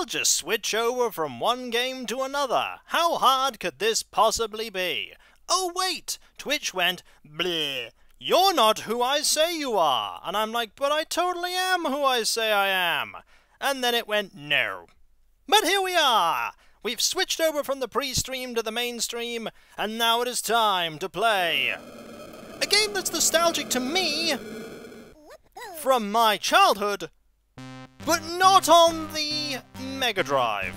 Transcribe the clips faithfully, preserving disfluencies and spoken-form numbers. I'll just switch over from one game to another. How hard could this possibly be? Oh wait! Twitch went, bleh. You're not who I say you are! And I'm like, but I totally am who I say I am! And then it went, no. But here we are! We've switched over from the pre-stream to the mainstream, and now it is time to play a game that's nostalgic to me from my childhood, but not on the Mega Drive.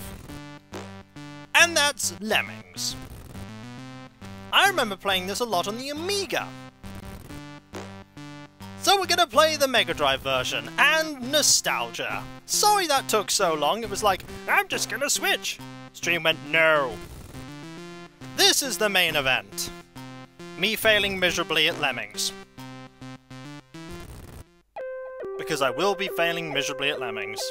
And that's Lemmings. I remember playing this a lot on the Amiga. So we're gonna play the Mega Drive version, and nostalgia. Sorry that took so long, it was like, I'm just gonna switch. Stream went, no. This is the main event. Me failing miserably at Lemmings. Because I will be failing miserably at Lemmings.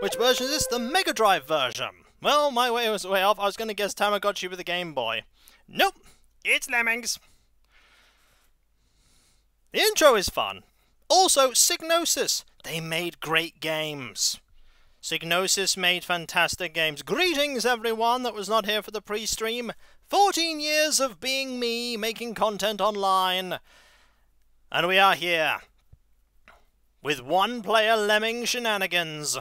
Which version is this? The Mega Drive version. Well, my way was way off, I was gonna guess Tamagotchi with a Game Boy. Nope, it's Lemmings. The intro is fun. Also, Psygnosis. They made great games. Psygnosis made fantastic games. Greetings, everyone that was not here for the pre-stream. fourteen years of being me, making content online. And we are here. With one-player Lemming shenanigans.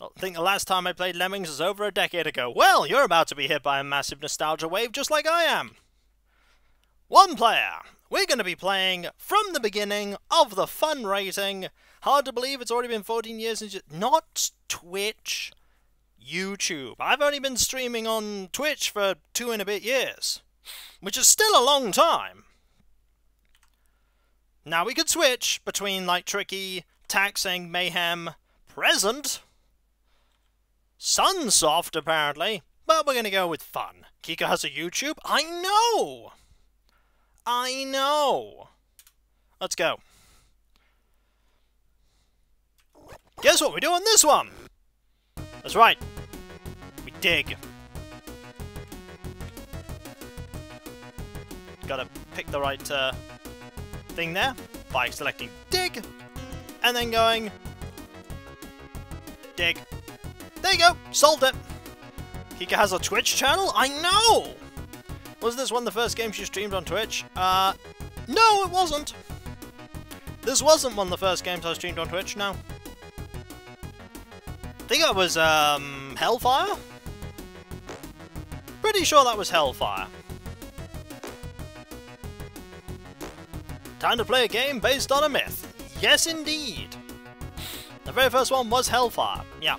I think the last time I played Lemmings was over a decade ago. Well, you're about to be hit by a massive nostalgia wave, just like I am. One player. We're going to be playing from the beginning of the fun rating. Hard to believe it's already been fourteen years since... Not Twitch. YouTube. I've only been streaming on Twitch for two and a bit years. Which is still a long time. Now we could switch between, like, Tricky, Taxing, Mayhem, Present. Sunsoft, apparently. But we're going to go with fun. Kika has a YouTube? I know! I know! Let's go. Guess what we do on this one? That's right. We dig. Gotta pick the right uh, thing there by selecting dig and then going dig. There you go! Solved it! Kika has a Twitch channel? I know! Was this one the first game she streamed on Twitch? Uh, no, it wasn't! This wasn't one of the first games I streamed on Twitch, no. I think that was, um, Hellfire? Pretty sure that was Hellfire. Time to play a game based on a myth. Yes, indeed! The very first one was Hellfire, yeah.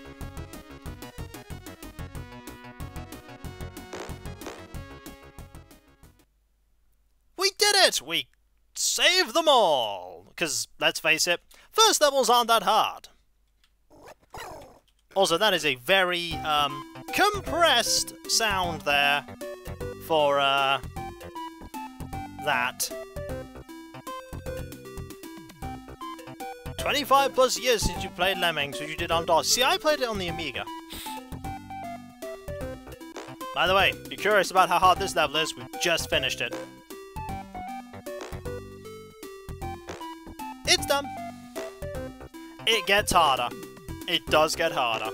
We save them all! Because, let's face it, first levels aren't that hard. Also, that is a very, um, compressed sound there for, uh, that. twenty-five plus years since you played Lemmings, which you did on DOS. See, I played it on the Amiga. By the way, if you're curious about how hard this level is, we've just finished it. It's done. It gets harder. It does get harder.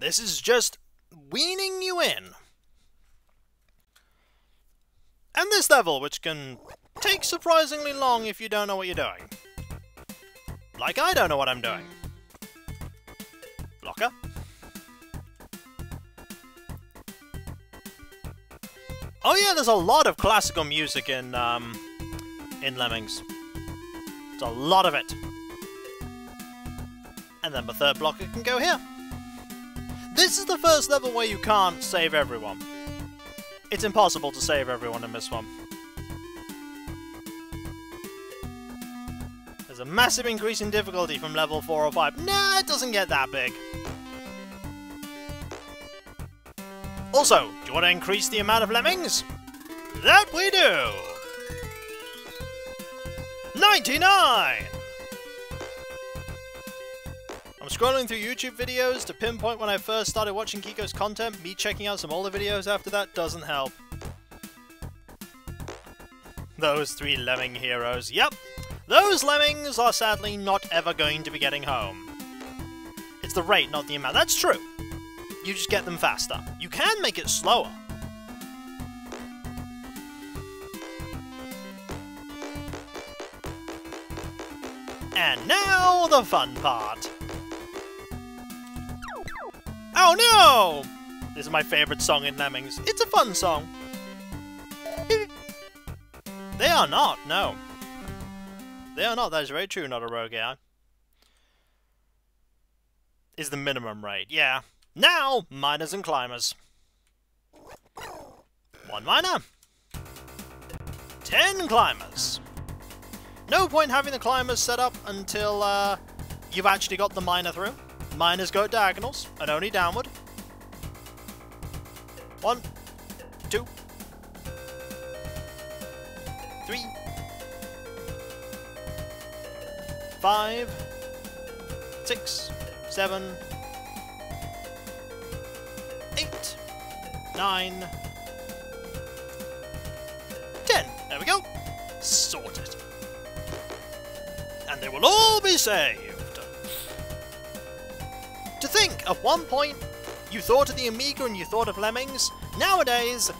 This is just weaning you in. And this level, which can take surprisingly long if you don't know what you're doing. Like I don't know what I'm doing. Blocker. Oh yeah, there's a lot of classical music in, um, in Lemmings. There's a lot of it. And then the third blocker can go here. This is the first level where you can't save everyone. It's impossible to save everyone in this one. There's a massive increase in difficulty from level four or five. Nah, it doesn't get that big. Also, do you want to increase the amount of Lemmings? That we do! ninety-nine! I'm scrolling through YouTube videos to pinpoint when I first started watching Kiko's content. Me checking out some older videos after that doesn't help. Those three lemming heroes. Yep, those lemmings are sadly not ever going to be getting home. It's the rate, not the amount. That's true. You just get them faster. You can make it slower. And now, the fun part! Oh no! This is my favourite song in Lemmings. It's a fun song. They are not, no. They are not, that is very true, not a rogue A I. Is the minimum rate, yeah. Now, miners and climbers. One miner. Ten climbers. No point having the climbers set up until uh, you've actually got the miner through. Miners go diagonals, and only downward. One, two, three, five, six, seven, eight, nine, ten. There we go. Sorted. And they will all be saved! To think, at one point, you thought of the Amiga and you thought of Lemmings. Nowadays,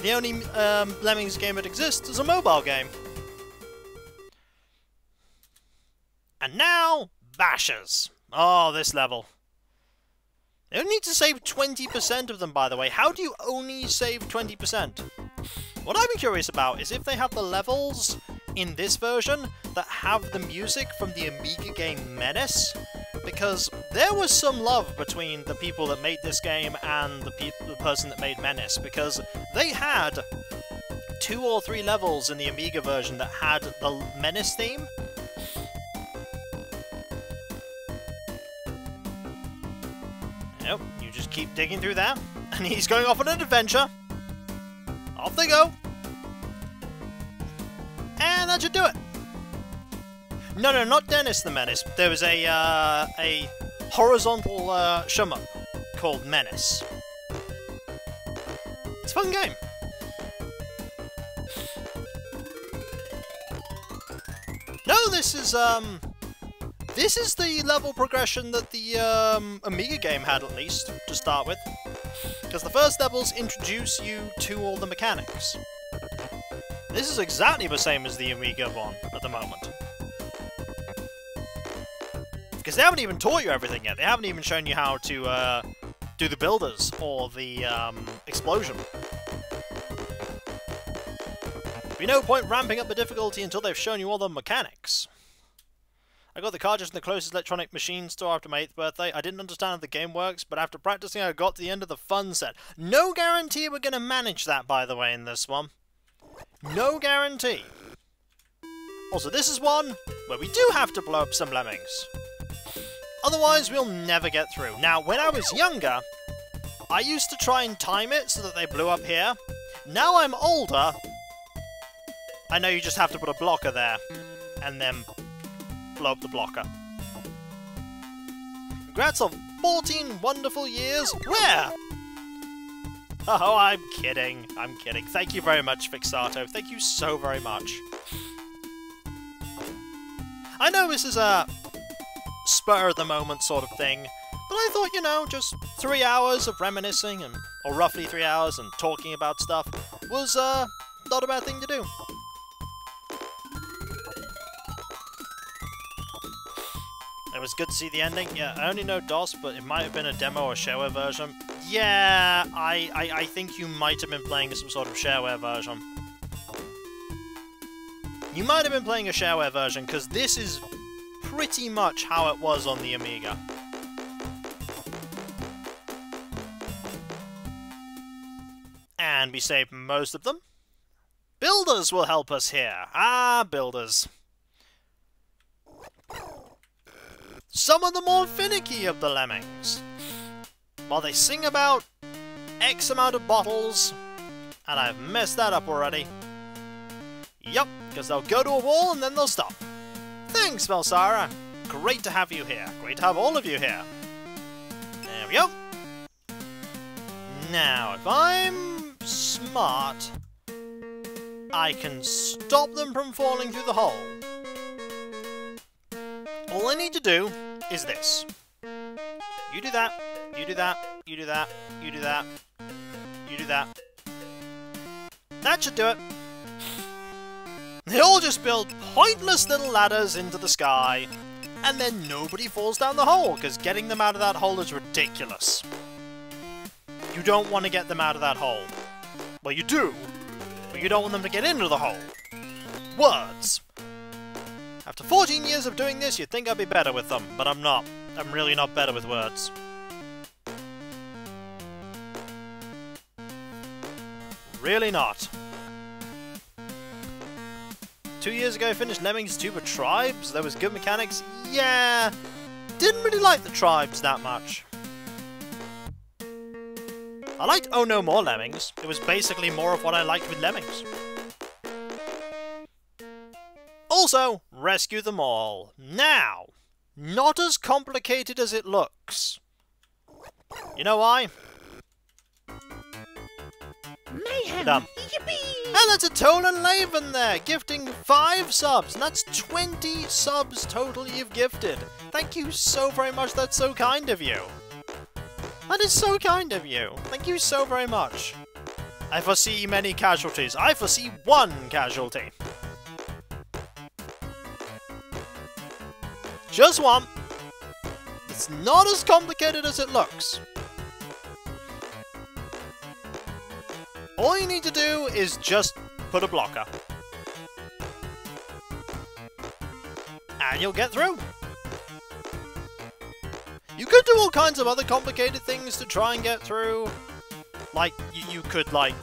the only um, Lemmings game that exists is a mobile game. And now, Bashers! Oh, this level. You only need to save twenty percent of them, by the way. How do you only save twenty percent? What I'd be curious about is if they have the levels in this version that have the music from the Amiga game Menace, because there was some love between the people that made this game and the, pe the person that made Menace, because they had two or three levels in the Amiga version that had the Menace theme. Nope, you just keep digging through that, and he's going off on an adventure! Off they go! And that should do it! No, no, not Dennis the Menace. There was a, uh, a horizontal uh, shmup called Menace. It's a fun game! No, this is, um... this is the level progression that the um, Amiga game had, at least, to start with. Because the first levels introduce you to all the mechanics. This is exactly the same as the Amiga one at the moment. Because they haven't even taught you everything yet. They haven't even shown you how to uh, do the builders or the um, explosion. There'd be no point ramping up the difficulty until they've shown you all the mechanics. I got the cartridge in the closest electronic machine store after my eighth birthday. I didn't understand how the game works, but after practicing I got to the end of the fun set. No guarantee we're going to manage that, by the way, in this one. No guarantee. Also, this is one where we do have to blow up some lemmings. Otherwise, we'll never get through. Now, when I was younger, I used to try and time it so that they blew up here. Now I'm older, I know you just have to put a blocker there, and then blow up the blocker. Congrats on fourteen wonderful years! Where? Oh, I'm kidding. I'm kidding. Thank you very much, Fixato. Thank you so very much. I know this is a spur-of-the-moment sort of thing, but I thought, you know, just three hours of reminiscing, and or roughly three hours, and talking about stuff was uh, not a bad thing to do. It was good to see the ending. Yeah, I only know DOS, but it might have been a demo or shareware version. Yeah, I, I, I think you might have been playing some sort of shareware version. You might have been playing a shareware version, because this is pretty much how it was on the Amiga. And we saved most of them. Builders will help us here. Ah, builders. Some of the more finicky of the lemmings. While they sing about X amount of bottles, and I've messed that up already. Yup, because they'll go to a wall and then they'll stop. Thanks, Velsara! Great to have you here. Great to have all of you here. There we go. Now, if I'm smart, I can stop them from falling through the hole. All I need to do is this. You do that, you do that, you do that, you do that, you do that. That should do it. They all just build pointless little ladders into the sky, and then nobody falls down the hole, because getting them out of that hole is ridiculous. You don't want to get them out of that hole. Well, you do, but you don't want them to get into the hole. Words. After fourteen years of doing this, you'd think I'd be better with them, but I'm not. I'm really not better with words. Really not. Two years ago I finished Lemmings two with Tribes. There was good mechanics. Yeah! Didn't really like the Tribes that much. I liked Oh No More Lemmings. It was basically more of what I liked with Lemmings. Also, rescue them all. Now! Not as complicated as it looks. You know why? Mayhem! Done. And that's a Tolan Laven there, gifting five subs, and that's twenty subs total you've gifted. Thank you so very much, that's so kind of you. That is so kind of you. Thank you so very much. I foresee many casualties. I foresee one casualty. Just one. It's not as complicated as it looks. All you need to do is just put a block up. And you'll get through. You could do all kinds of other complicated things to try and get through. Like, you, you could, like,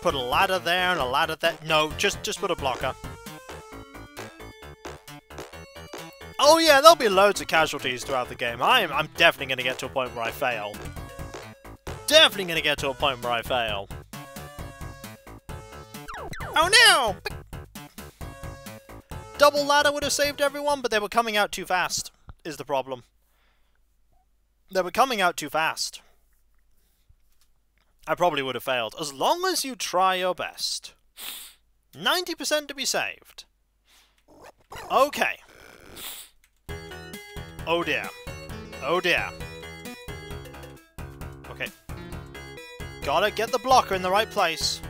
put a ladder there and a ladder there. No, just, just put a blocker. Oh yeah, there'll be loads of casualties throughout the game. I'm, I'm definitely going to get to a point where I fail. Definitely going to get to a point where I fail. Oh no! Double ladder would have saved everyone, but they were coming out too fast, is the problem. They were coming out too fast. I probably would have failed. As long as you try your best. ninety percent to be saved. Okay. Oh dear. Oh dear. Okay. Gotta get the blocker in the right place.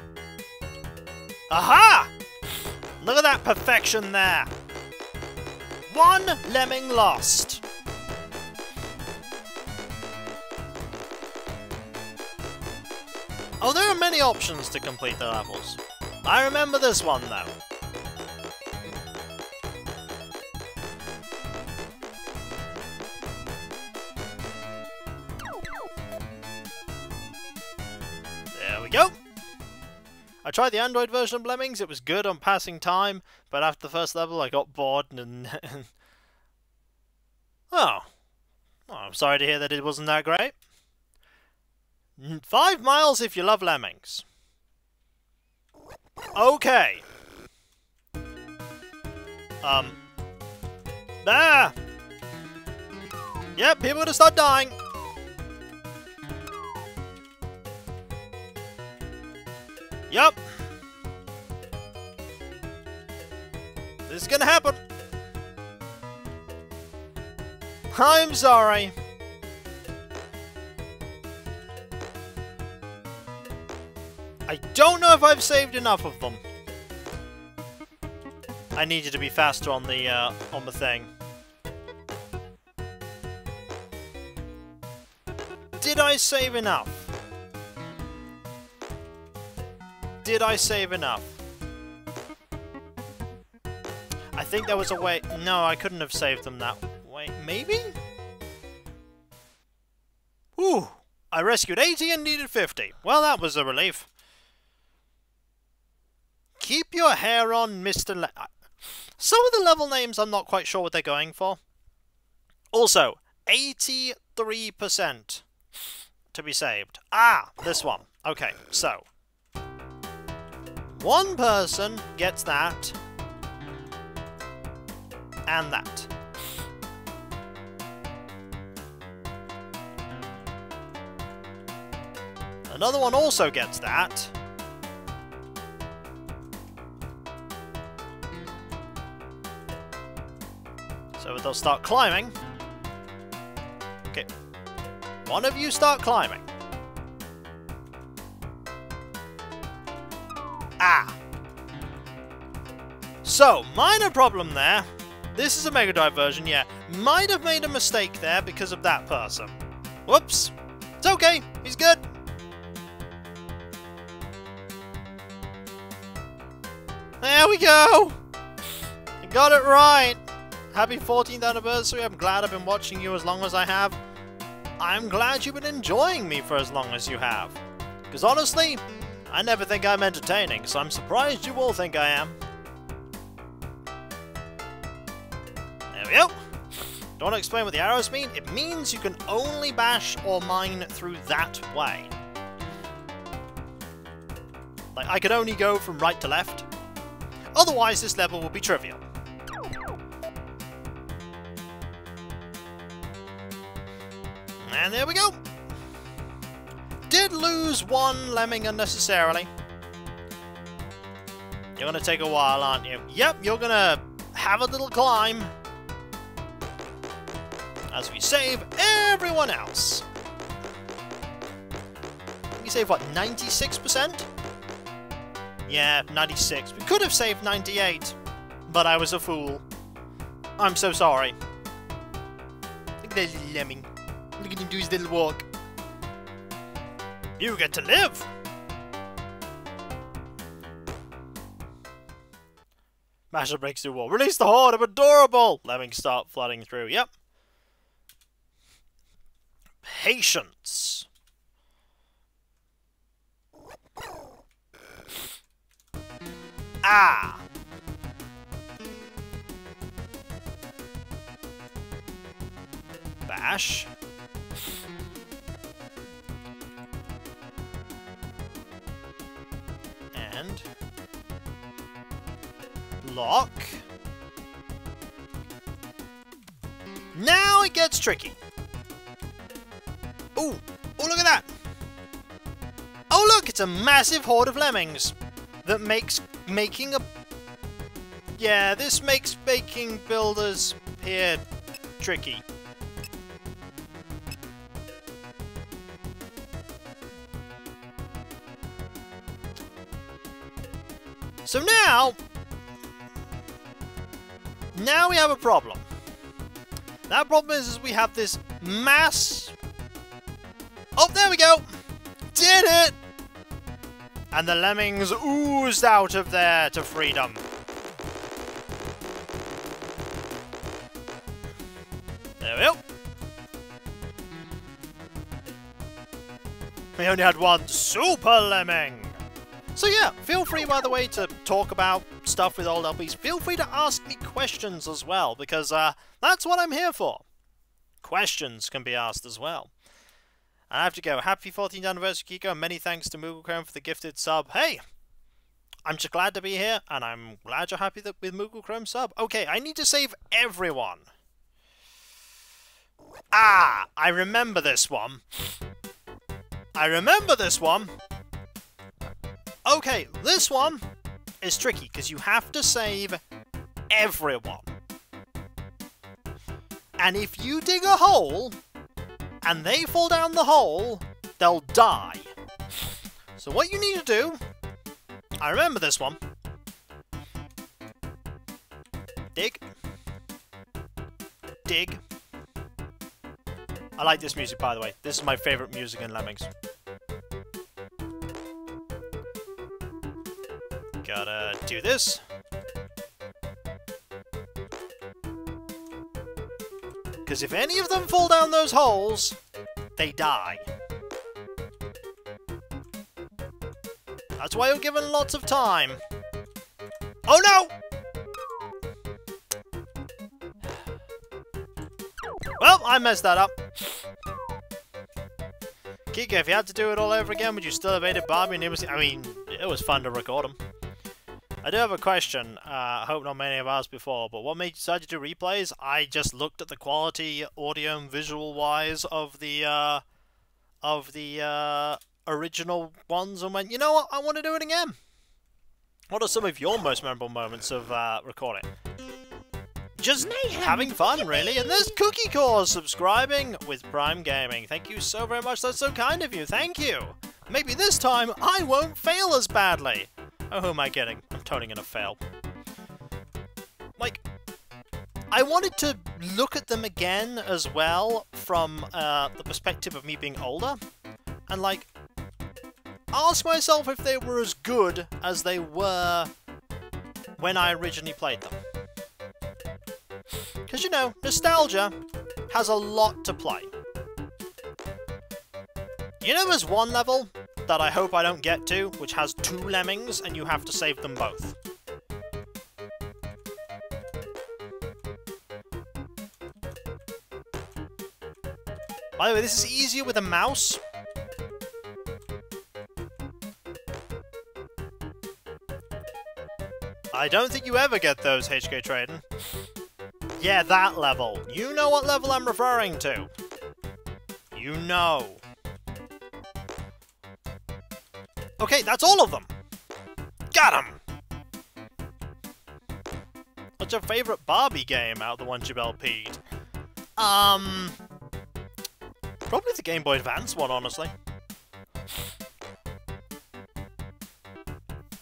Aha! Look at that perfection there! One lemming lost! Oh, there are many options to complete the levels. I remember this one, though. There we go! I tried the Android version of Lemmings, it was good on passing time, but after the first level I got bored and... oh. Oh, I'm sorry to hear that it wasn't that great. Five miles if you love Lemmings. Okay. Um. There! Yep, people are gonna start dying! Yup! This is gonna happen! I'm sorry! I don't know if I've saved enough of them. I needed to be faster on the, uh, on the thing. Did I save enough? Did I save enough? I think there was a way... No, I couldn't have saved them that way. Maybe? Whew! I rescued eighty and needed fifty. Well, that was a relief. Keep your hair on, Mister Le... Some of the level names, I'm not quite sure what they're going for. Also, eighty-three percent to be saved. Ah! This one. Okay, so... One person gets that, and that. Another one also gets that, So they'll start climbing. Okay. One of you start climbing. Ah. So, minor problem there. This is a Mega Drive version, yeah. Might have made a mistake there because of that person. Whoops. It's okay. He's good. There we go! You got it right! Happy fourteenth anniversary, I'm glad I've been watching you as long as I have. I'm glad you've been enjoying me for as long as you have. Because honestly, I never think I'm entertaining, so I'm surprised you all think I am. There we go! Don't want to explain what the arrows mean? It means you can only bash or mine through that way. Like, I can only go from right to left. Otherwise, this level will be trivial. And there we go! Did lose one lemming unnecessarily. You're gonna take a while, aren't you? Yep, you're gonna have a little climb. As we save everyone else. We save, what, ninety-six percent? Yeah, ninety-six. We could have saved ninety-eight, but I was a fool. I'm so sorry. Look at that little lemming. Look at him do his little walk. You get to live! Masher breaks through wall. Release the horde! I'm adorable! Lemmings start flooding through. Yep. Patience. Ah! Bash. And... lock. Now it gets tricky! Ooh! Oh, look at that! Oh look! It's a massive horde of lemmings! That makes... making a... Yeah, this makes making builders here tricky. So now... Now we have a problem. That problem is, is we have this mass... Oh, there we go! Did it! And the lemmings oozed out of there to freedom. There we go. We only had one super lemming. So yeah, feel free, by the way, to talk about stuff with old L Ps. Feel free to ask me questions as well, because uh, that's what I'm here for. Questions can be asked as well. I have to go. Happy fourteenth anniversary, Kiko, and many thanks to MoogleCrone for the gifted sub. Hey! I'm just glad to be here, and I'm glad you're happy that with MoogleCrone sub. Okay, I need to save everyone. Ah! I remember this one. I remember this one! Okay, this one is tricky, because you have to save everyone. And if you dig a hole... and they fall down the hole, they'll die. So what you need to do... I remember this one. Dig. Dig. I like this music, by the way. This is my favourite music in Lemmings. Gotta do this. Because if any of them fall down those holes, they die. That's why you're given lots of time. Oh no! Well, I messed that up. Kiko, if you had to do it all over again, would you still have hated Barbie and it was... I mean, it was fun to record them. I do have a question, I uh, hope not many have asked before, but what made you decide to do replays? I just looked at the quality, audio and visual-wise, of the uh, of the uh, original ones and went, you know what, I want to do it again! What are some of your most memorable moments of uh, recording? just having fun, really. And there's Cookie Core subscribing with Prime Gaming. Thank you so very much. That's so kind of you. Thank you. Maybe this time I won't fail as badly. Oh, who am I kidding? I'm totally gonna fail. Like, I wanted to look at them again as well from uh, the perspective of me being older, and like ask myself if they were as good as they were when I originally played them. Because, you know, nostalgia has a lot to play. You know, there's one level that I hope I don't get to, which has two lemmings, and you have to save them both. By the way, this is easier with a mouse. I don't think you ever get those, H K Trading. Yeah, that level. You know what level I'm referring to. You know. Okay, that's all of them. Got 'em! What's your favorite Barbie game out of the ones you've L P'd? Um... Probably the Game Boy Advance one, honestly.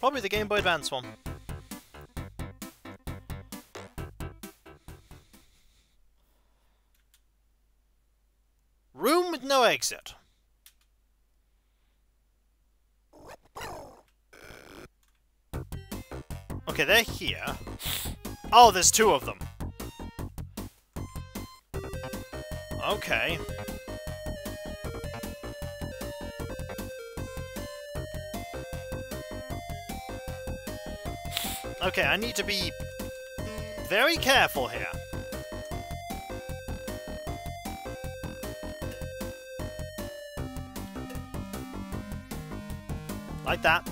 Probably the Game Boy Advance one. Room with no exit. Okay, they're here. Oh, there's two of them. Okay. Okay, I need to be very careful here. Like that.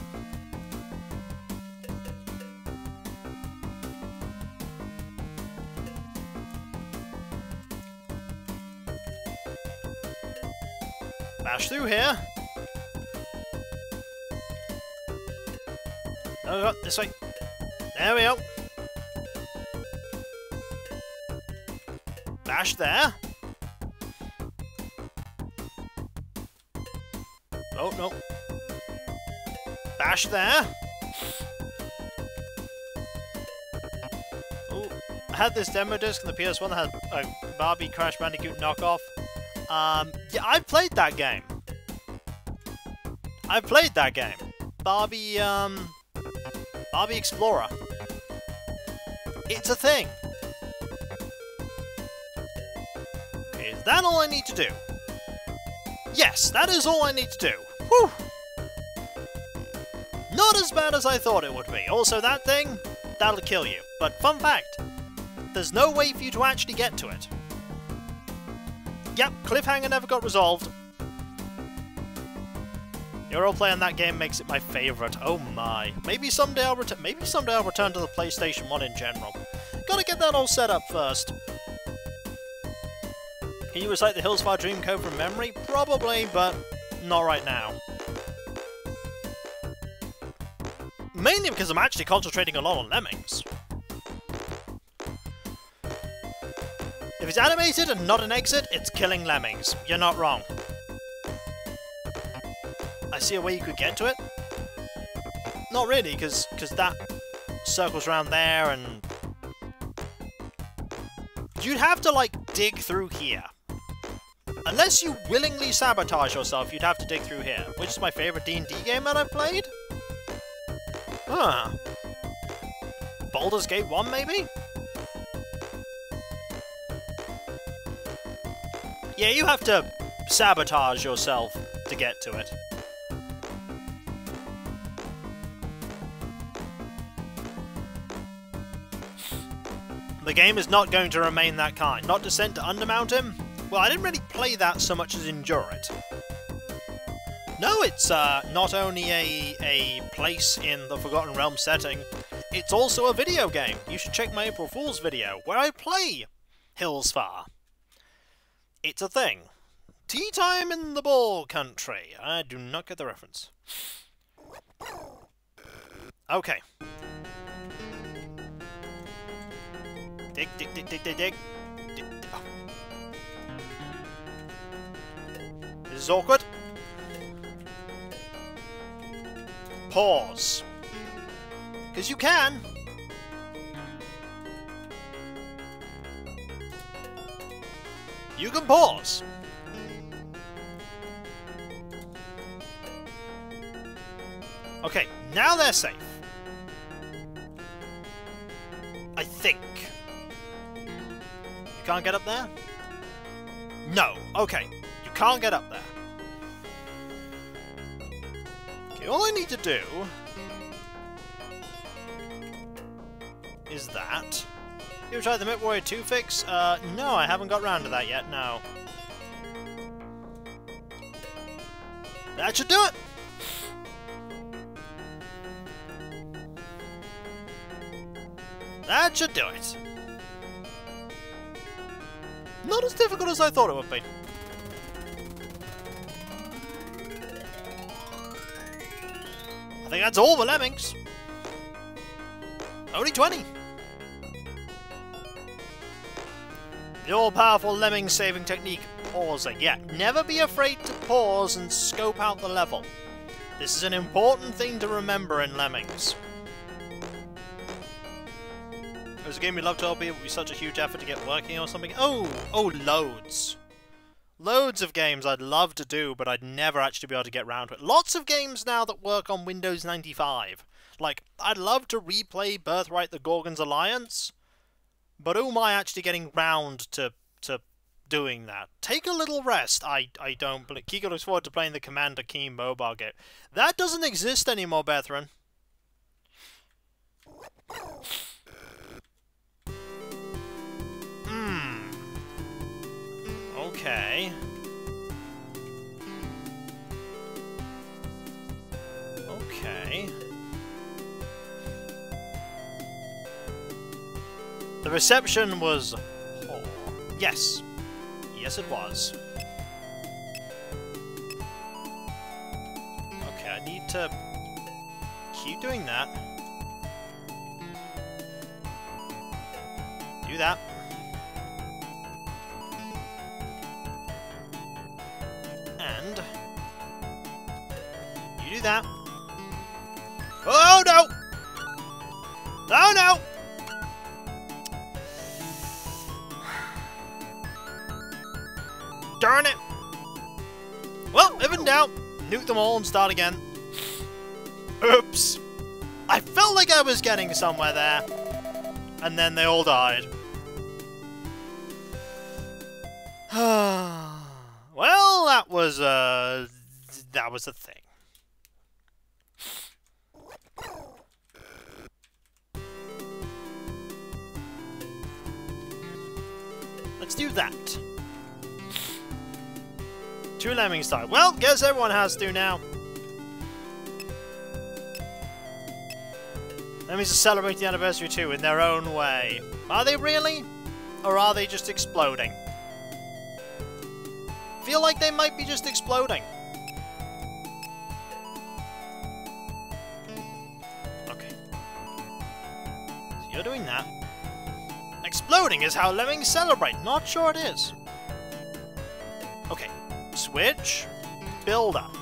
Bash through here. No, no, this way. There we go. Bash there. Oh, no. Bash there. Oh, I had this demo disc on the P S one that had a Barbie Crash Bandicoot knockoff. Um, yeah, I played that game. I played that game. Barbie, um... Barbie Explorer. It's a thing. Okay, is that all I need to do? Yes, that is all I need to do. Whew! Not as bad as I thought it would be. Also, that thing, that'll kill you. But fun fact, there's no way for you to actually get to it. Yep, cliffhanger never got resolved. Your roleplay on that game makes it my favourite. Oh my. Maybe someday I'll return. Maybe someday I'll return to the PlayStation one in general. Gotta get that all set up first. Can you recite the Hillsfar Dream Code from memory? Probably, but not right now. Mainly because I'm actually concentrating a lot on Lemmings. If it's animated and not an exit, it's killing Lemmings. You're not wrong. I see a way you could get to it? Not really, because because that circles around there, and... You'd have to, like, dig through here. Unless you willingly sabotage yourself, you'd have to dig through here, which is my favourite D and D game that I've played? Huh. Baldur's Gate one, maybe? Yeah, you have to sabotage yourself to get to it. The game is not going to remain that kind. Not Descent to Undermountain? Well, I didn't really play that so much as endure it. No, it's uh, not only a, a place in the Forgotten Realms setting, it's also a video game. You should check my April Fool's video, where I play Hillsfar. It's a thing. Tea time in the Ball Country. I do not get the reference. Okay. Dig, dig, dig, dig, dig, dig. dig, dig. Oh. This is awkward. Pause. Because you can. You can pause. Okay, now they're safe. I think. You can't get up there? No. Okay. You can't get up there. Okay, all I need to do is that. You tried the MechWarrior two fix? Uh, no, I haven't got round to that yet, no. That should do it! That should do it! Not as difficult as I thought it would be. I think that's all the lemmings! Only twenty! The all-powerful lemming saving technique, pausing. Yeah, never be afraid to pause and scope out the level. This is an important thing to remember in Lemmings. It was a game we loved to all be, it would be such a huge effort to get working or something. Oh! Oh, loads! Loads of games I'd love to do, but I'd never actually be able to get round to it. Lots of games now that work on Windows ninety-five. Like, I'd love to replay Birthright the Gorgon's Alliance, but oh my, actually getting round to to doing that. Take a little rest. I I don't believe Kiko looks forward to playing the Commander Keen mobile game. That doesn't exist anymore, Bethrin. Hmm. Okay. Okay. The reception was... Oh. Yes. Yes, it was. Okay, I need to keep doing that. Do that. And... You do that. Oh, no! Oh, no! Darn it! Well, if in doubt, nuke them all and start again. Oops! I felt like I was getting somewhere there, and then they all died. Well, that was a... that was a thing. Let's do that. Two lemmings died. Well, guess everyone has to now. Lemmings are celebrating the anniversary too, in their own way. Are they really? Or are they just exploding? Feel like they might be just exploding. Okay. So you're doing that. Exploding is how lemmings celebrate. Not sure it is. Okay. Switch, build up.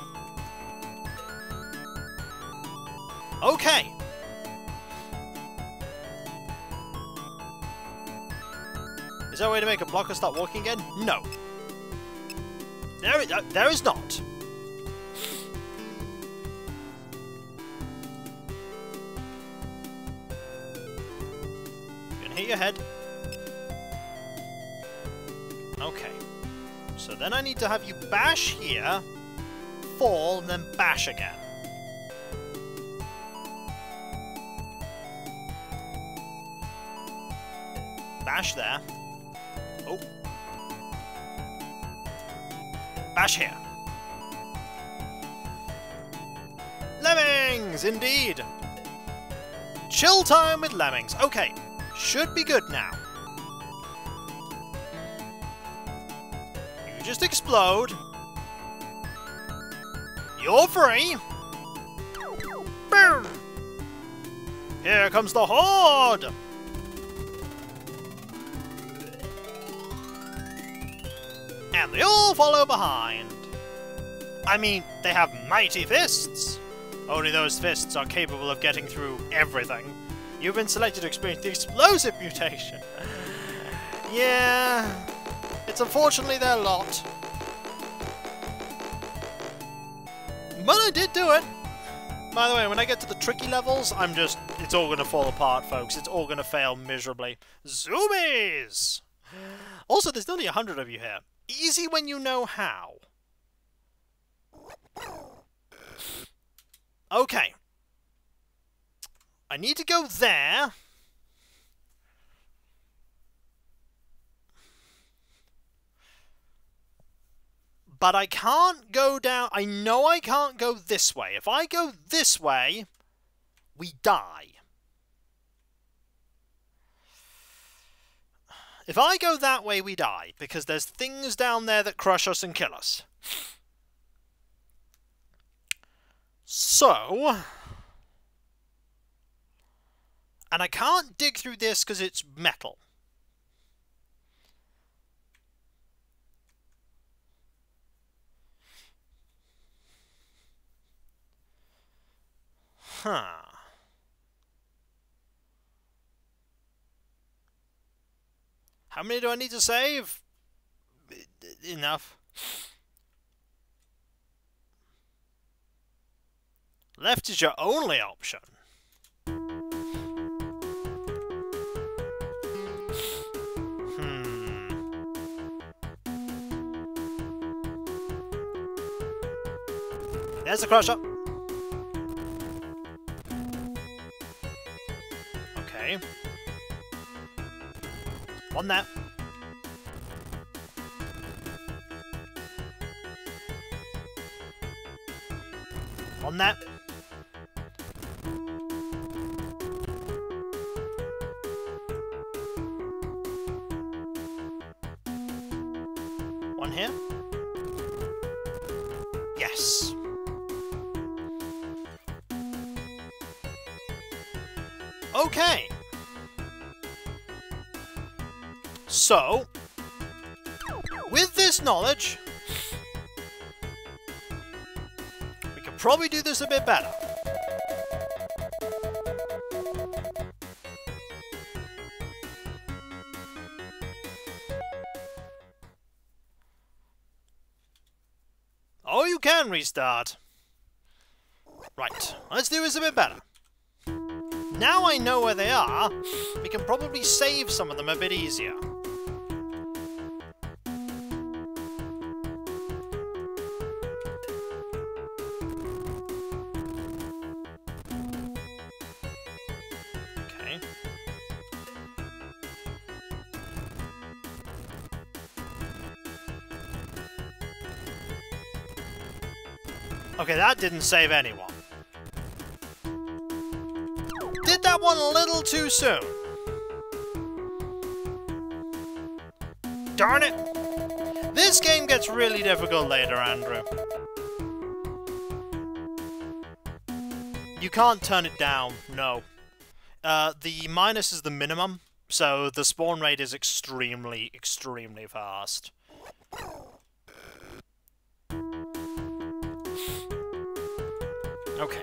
Okay. Is there a way to make a blocker start walking again? No. There is, uh, there is not. You can hit your head. Okay. So then I need to have you bash here, fall, and then bash again. Bash there. Oh. Bash here. Lemmings, indeed! Chill time with lemmings. Okay, should be good now. Just explode. You're free. Boom! Here comes the horde. and they all follow behind. I mean, they have mighty fists! Only those fists are capable of getting through everything. You've been selected to experience the explosive mutation! Yeah... it's unfortunately their lot. But I did do it! By the way, when I get to the tricky levels, I'm just... it's all gonna fall apart, folks. It's all gonna fail miserably. Zoomies! Also, there's nearly a hundred of you here. Easy when you know how. Okay. I need to go there. But I can't go down... I know I can't go this way. If I go this way, we die. If I go that way, we die. Because there's things down there that crush us and kill us. So... and I can't dig through this because it's metal. Huh. How many do I need to save? Enough. Left is your only option. Hmm. There's the crusher. On that. On that. One here. Yes. Okay. So, with this knowledge, we can probably do this a bit better. Oh, you can restart! Right, let's do this a bit better. Now I know where they are, we can probably save some of them a bit easier. Okay, that didn't save anyone. Did that one a little too soon. Darn it! This game gets really difficult later, Andrew. You can't turn it down, no. Uh, the minus is the minimum, so the spawn rate is extremely, extremely fast. Okay,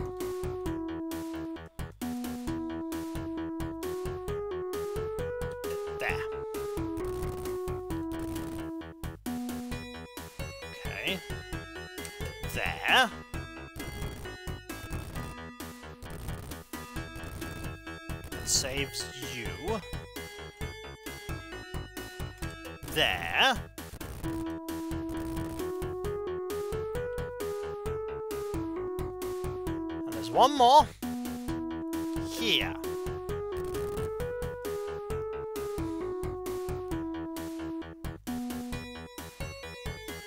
There. Okay. There. That saves you. There. One more. Here.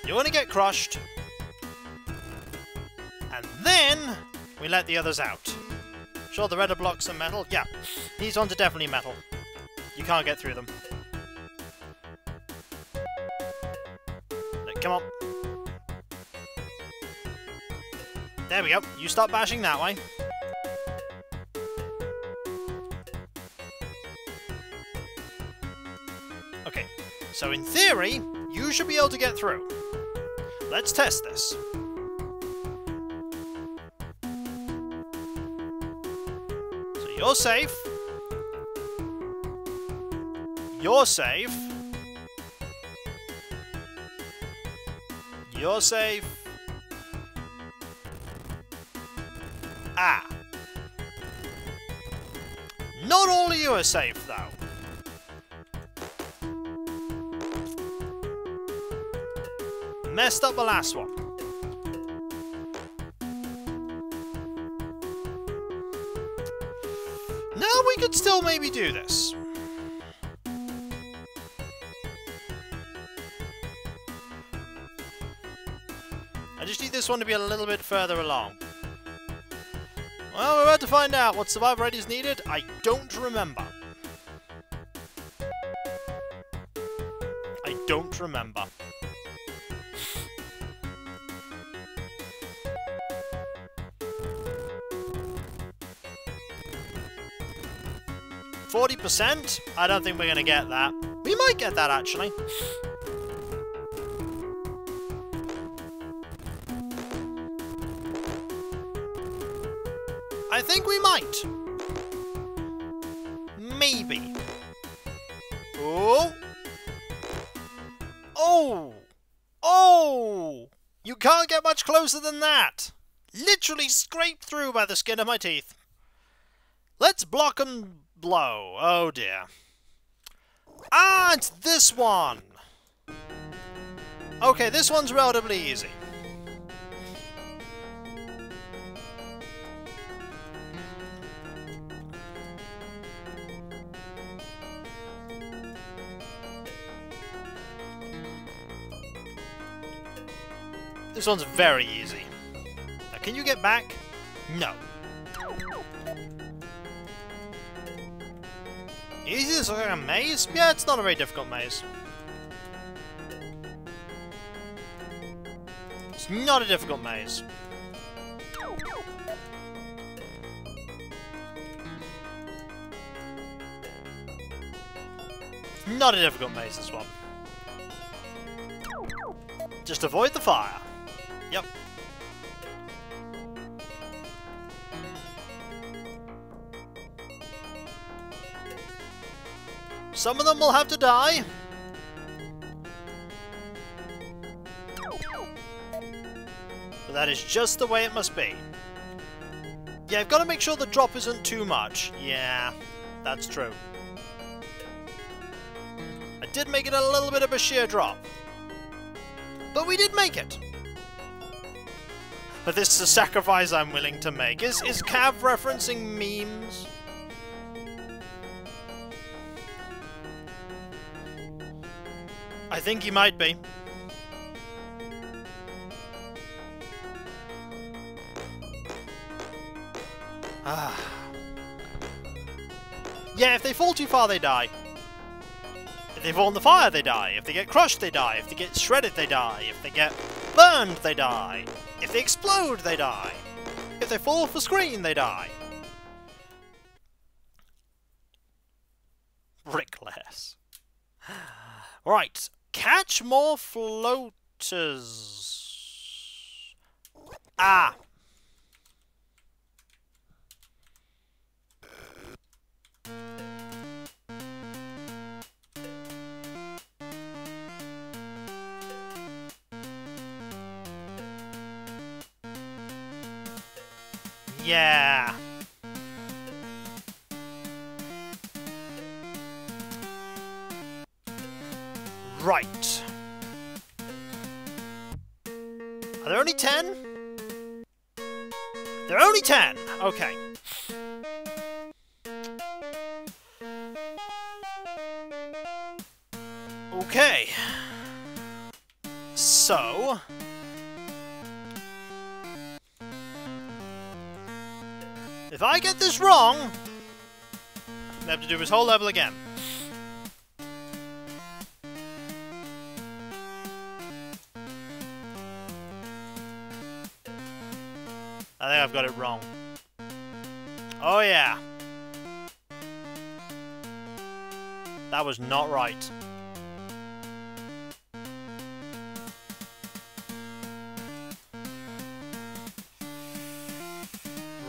You want to get crushed. And then we let the others out. Sure, the redder blocks are metal. Yeah, these ones are definitely metal. You can't get through them. Come on. There we go. You stop bashing that way. Okay. So in theory, You should be able to get through. Let's test this. So you're safe. You're safe. You're safe. Ah. Not all of you are safe, though. Messed up the last one. Now we could still maybe do this. I just need this one to be a little bit further along. Well, we're about to find out what survival rate is needed. I don't remember. I don't remember. forty percent? I don't think we're going to get that. We might get that, actually. I think we might. Maybe. Oh! Oh! Oh! You can't get much closer than that! Literally scraped through by the skin of my teeth. Let's block them. Blow. Oh dear. Ah, it's this one! Okay, this one's relatively easy. This one's very easy. Now, can you get back? No. Is this like a maze? Yeah, it's not a very difficult maze. It's not a difficult maze. Not a difficult maze, this one. Just avoid the fire. Yep. Some of them will have to die. But that is just the way it must be. Yeah, I've got to make sure the drop isn't too much. Yeah, that's true. I did make it a little bit of a sheer drop. But we did make it. But this is a sacrifice I'm willing to make. Is, is Cav referencing memes? I think he might be. Ah. Yeah, if they fall too far, they die. If they fall in the fire, they die. If they get crushed, they die. If they get shredded, they die. If they get burned, they die. If they explode, they die. If they fall off the screen, they die. Rickless. Right. Catch more floaters. Ah. Yeah. Right. Are there only ten? There are only ten! Okay. Okay. So... if I get this wrong, I have to do this whole level again. I think I've got it wrong. Oh yeah. That was not right.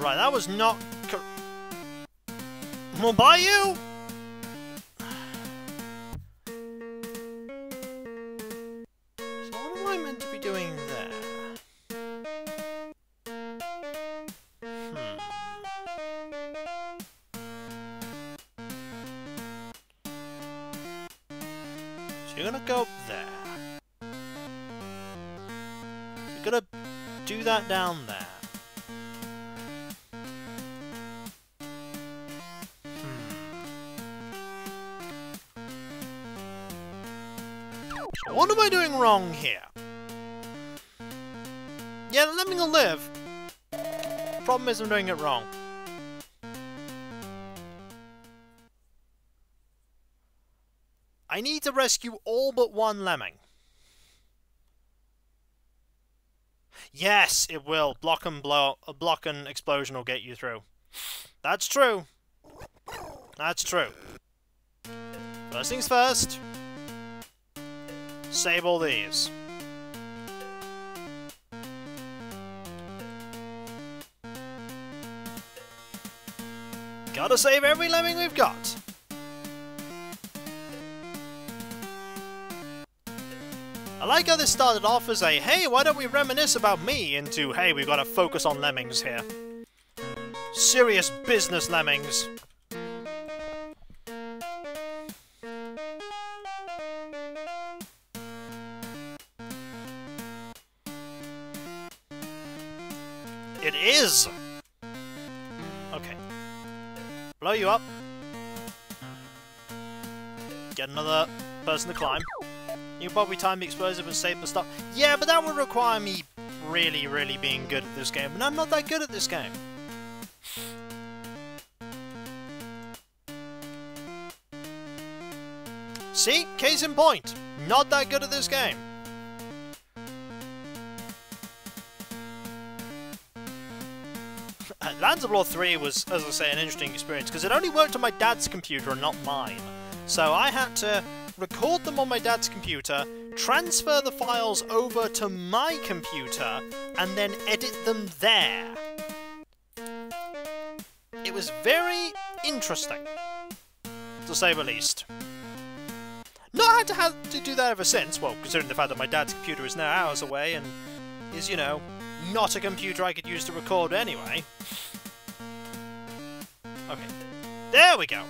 Right, that was not cor- We'll buy you! So what am I meant to be doing there? Hmm. So you're gonna go up there. So you're gonna do that down there. What am I doing wrong here? Yeah, the lemming will live. Problem is I'm doing it wrong. I need to rescue all but one lemming. Yes, it will. Block and blow. A block and explosion will get you through. That's true. That's true. First things first. Save all these. Gotta save every lemming we've got. I like how this started off as a, hey, why don't we reminisce about me, into, hey, we've gotta focus on lemmings here. Serious business, lemmings. It is! Okay. Blow you up. Get another person to climb. You can probably time the explosive and save the stuff. Yeah, but that would require me really, really being good at this game, and I'm not that good at this game. See? Case in point. Not that good at this game. Lands of Lore three was, as I say, an interesting experience, because it only worked on my dad's computer and not mine. So I had to record them on my dad's computer, transfer the files over to my computer, and then edit them there. It was very interesting, to say the least. Not had to have to do that ever since, well, considering the fact that my dad's computer is now hours away and is, you know, not a computer I could use to record anyway. Okay. There we go!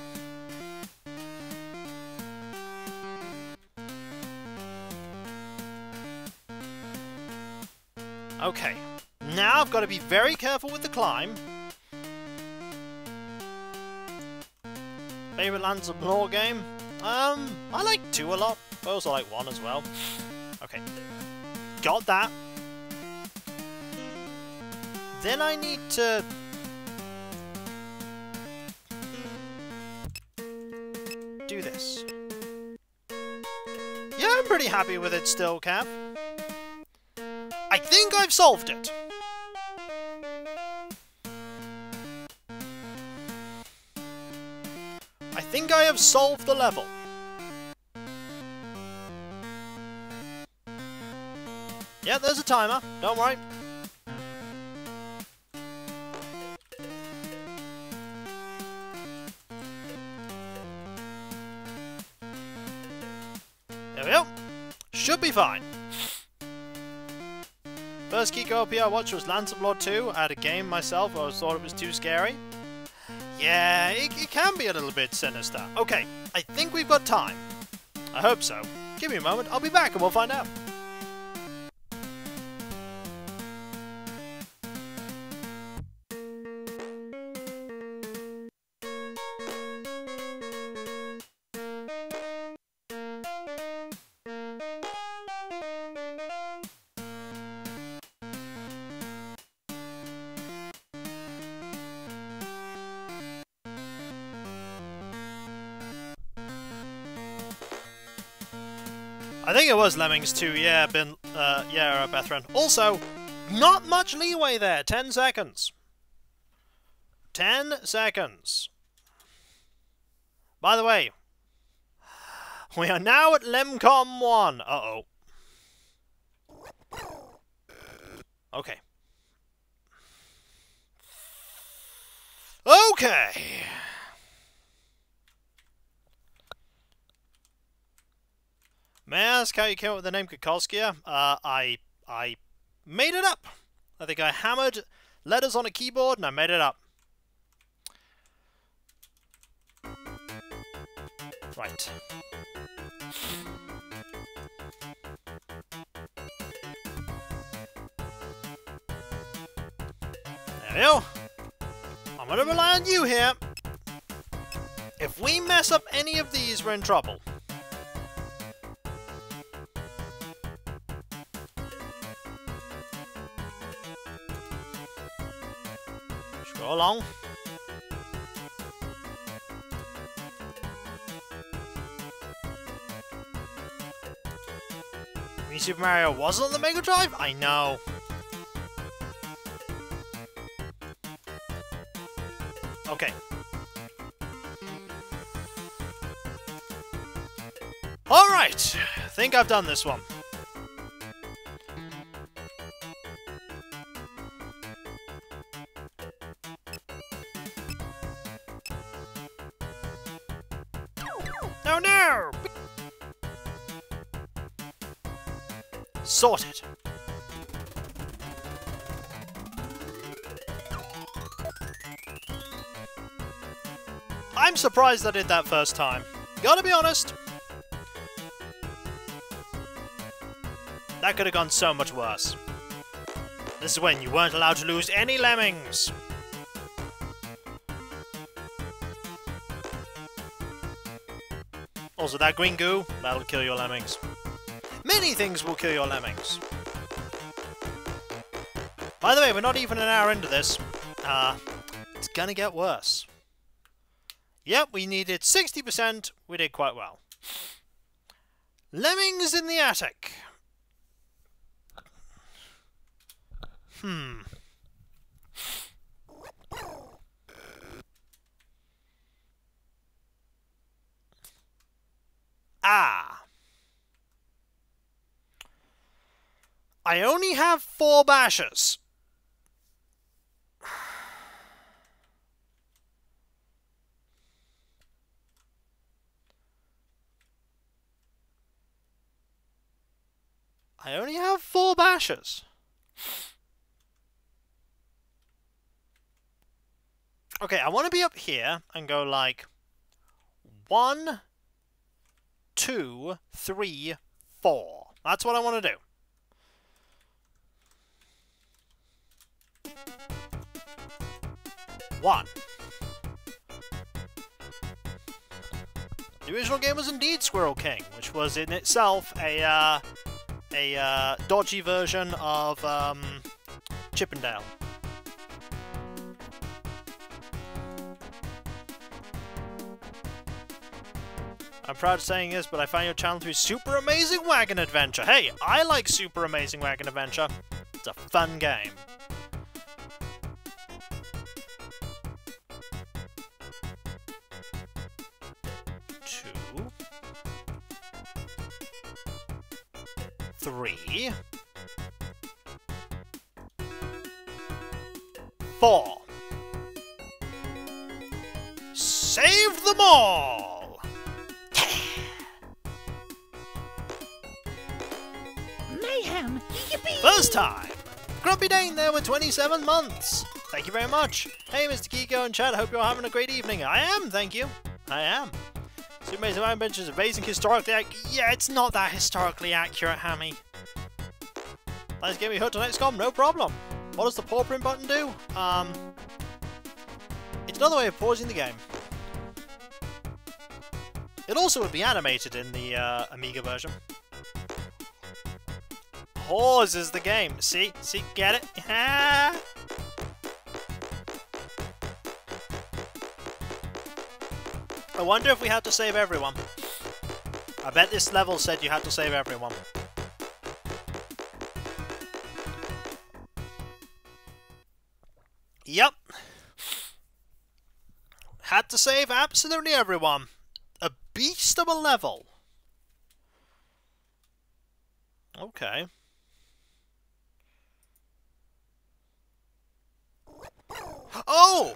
Okay. Now I've got to be very careful with the climb. Favourite Lands of Lore game? Um, I like two a lot. I also like one as well. Okay. Got that. Then I need to... do this. Yeah, I'm pretty happy with it still, Cap. I think I've solved it! I think I have solved the level. Yeah, there's a timer. Don't worry. Should be fine. First Geeko O P I watched was Lands of Lore two. I had a game myself, I thought it was too scary. Yeah, it, it can be a little bit sinister. Okay, I think we've got time. I hope so. Give me a moment, I'll be back and we'll find out. I think it was Lemmings two, yeah, been, uh, yeah, Bethrin. Also, not much leeway there. Ten seconds. Ten seconds. By the way, we are now at Lemcom one. Uh-oh. Okay. Okay. May I ask how you came up with the name Kokoskia? Uh, I, I made it up. I think I hammered letters on a keyboard and I made it up. Right. There we go. I'm gonna rely on you here. If we mess up any of these, we're in trouble. Go along. I mean, Super Mario wasn't on the Mega Drive? I know. Okay. Alright! I think I've done this one. Sorted. I'm surprised I did that first time. Gotta be honest. That could have gone so much worse. This is when you weren't allowed to lose any lemmings. Also, that green goo, that'll kill your lemmings. Many things will kill your lemmings. By the way, we're not even an hour into this. Uh, it's gonna get worse. Yep, we needed sixty percent. We did quite well. Lemmings in the attic. Hmm. Ah. I only have four bashes. I only have four bashes. Okay, I want to be up here and go like one, two, three, four. That's what I want to do. One. The original game was indeed Squirrel King, which was in itself a uh, a uh, dodgy version of um, Chip 'n Dale. I'm proud of saying this, but I found your channel to be Super Amazing Wagon Adventure. Hey, I like Super Amazing Wagon Adventure. It's a fun game. Three. Four. Save them all! Mayhem! Yippee! First time! Grumpy Dane there with twenty-seven months! Thank you very much! Hey Mister Kiko and Chad, hope you're having a great evening. I am, thank you. I am. Super Amazing Wagon Adventure is amazing historically accurate. Yeah, it's not that historically accurate, Hammy. Let's get me hooked on X COM, no problem. What does the paw print button do? Um, it's another way of pausing the game. It also would be animated in the uh, Amiga version. Pauses the game. See, see, get it? Yeah. I wonder if we had to save everyone. I bet this level said you had to save everyone. Yep. Had to save absolutely everyone. A beast of a level. Okay. Oh!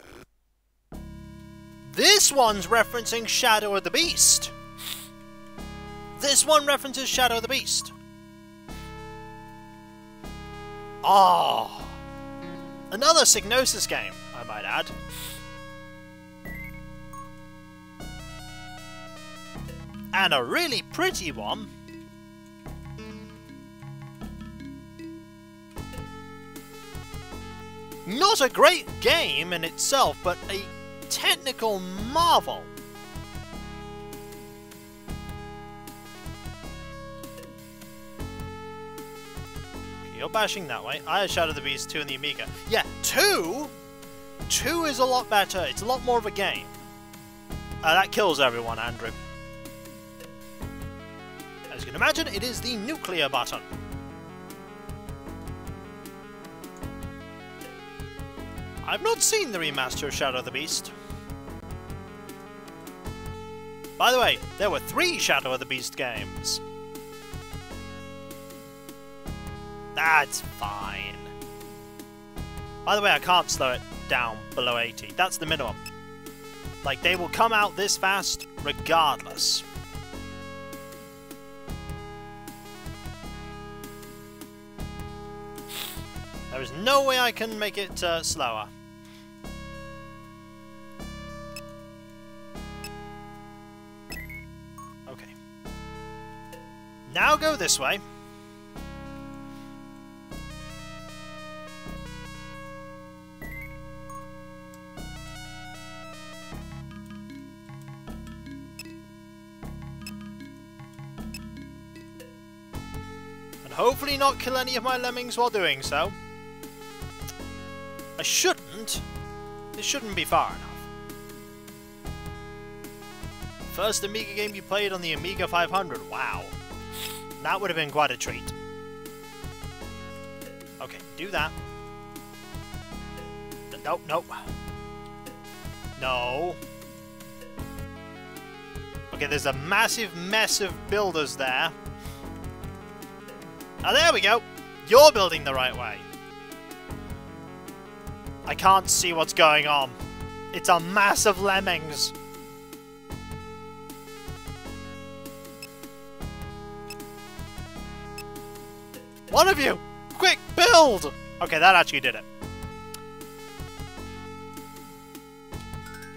This one's referencing Shadow of the Beast! This one references Shadow of the Beast! Ah, another Psygnosis game, I might add. And a really pretty one! Not a great game in itself, but a technical marvel! You're bashing that way. I had Shadow of the Beast two in the Amiga. Yeah, two? two is a lot better. It's a lot more of a game. Uh, that kills everyone, Andrew. As you can imagine, it is the nuclear button. I've not seen the remaster of Shadow of the Beast. By the way, there were three Shadow of the Beast games. That's fine. By the way, I can't slow it down below eighty. That's the minimum. Like, they will come out this fast regardless. There is no way I can make it uh, slower. Okay. Now go this way. And hopefully not kill any of my lemmings while doing so. I shouldn't. It shouldn't be far enough. First Amiga game you played on the Amiga five hundred. Wow. That would have been quite a treat. Okay, do that. Nope, nope. No. Okay, there's a massive mess of builders there. Oh, there we go. You're building the right way. I can't see what's going on. It's a mass of lemmings. One of you! Quick, build! Okay, that actually did it.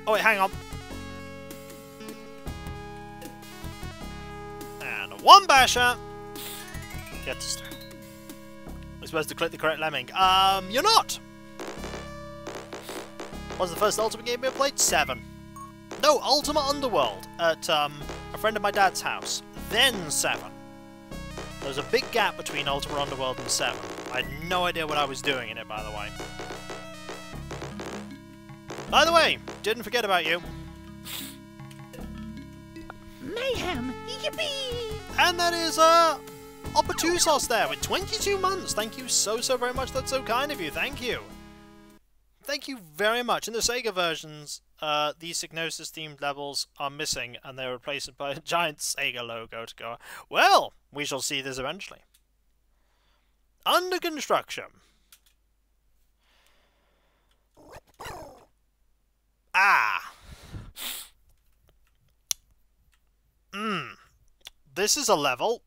Oh wait, hang on. And one basher! Get to start. We're supposed to click the correct lemming. Um, you're not! What was the first Ultimate game we played? Seven. No, Ultimate Underworld at um, a friend of my dad's house. Then Seven. There was a big gap between Ultimate Underworld and Seven. I had no idea what I was doing in it, by the way. By the way, didn't forget about you. Mayhem! Yippee! And that is uh, Opportusos there with twenty-two months. Thank you so, so very much. That's so kind of you. Thank you. Thank you very much. In the Sega versions, uh, these Psygnosis-themed levels are missing, and they're replaced by a giant Sega logo to go. Well, we shall see this eventually. Under construction. Ah. Hmm. This is a level.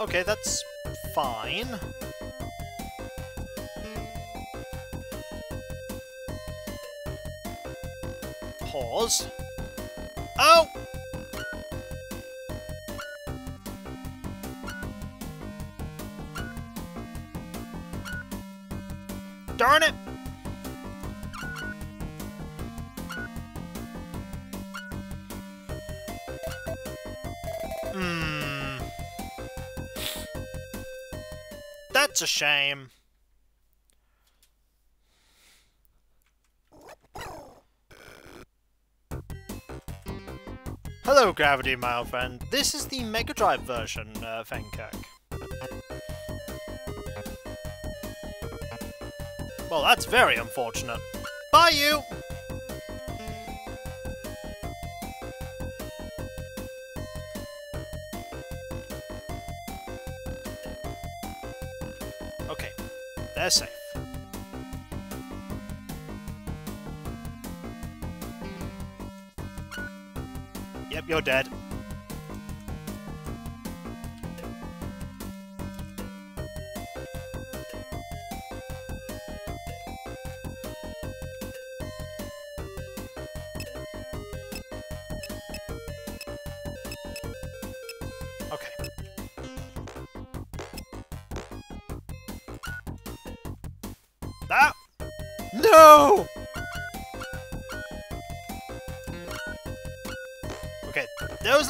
Okay, that's fine. Pause. Oh! Darn it! That's a shame. Hello, Gravity, my old friend. This is the Mega Drive version, uh, Fenkirk. Well, that's very unfortunate. Bye, you! They're safe. Yep, you're dead.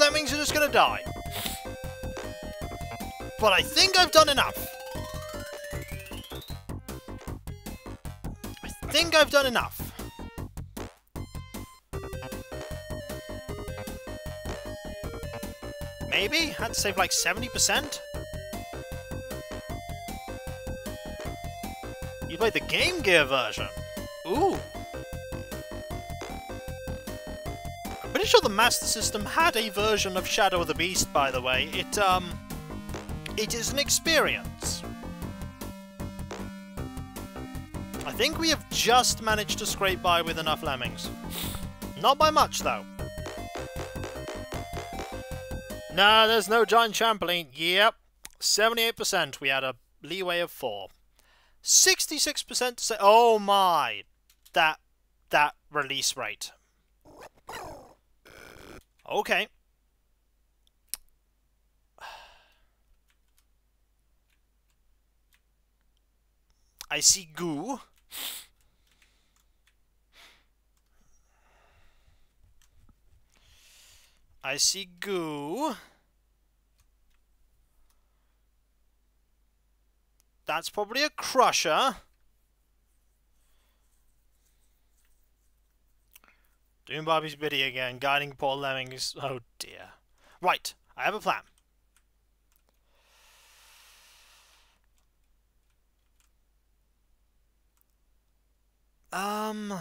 Lemmings are just gonna die. But I think I've done enough. I think I've done enough. Maybe? Had to save like seventy percent? You played the Game Gear version. Ooh. I'm pretty sure the Master System had a version of Shadow of the Beast, by the way. It, um... It is an experience. I think we have just managed to scrape by with enough lemmings. Not by much, though. Nah, there's no giant trampoline. Yep. seventy-eight percent. We had a leeway of four. sixty-six percent to say... Oh, my! That... That release rate. Okay. I see goo. I see goo. That's probably a crusher. Doing Barbie's biddy again, guiding poor lemmings. Oh dear. Right, I have a plan. Um.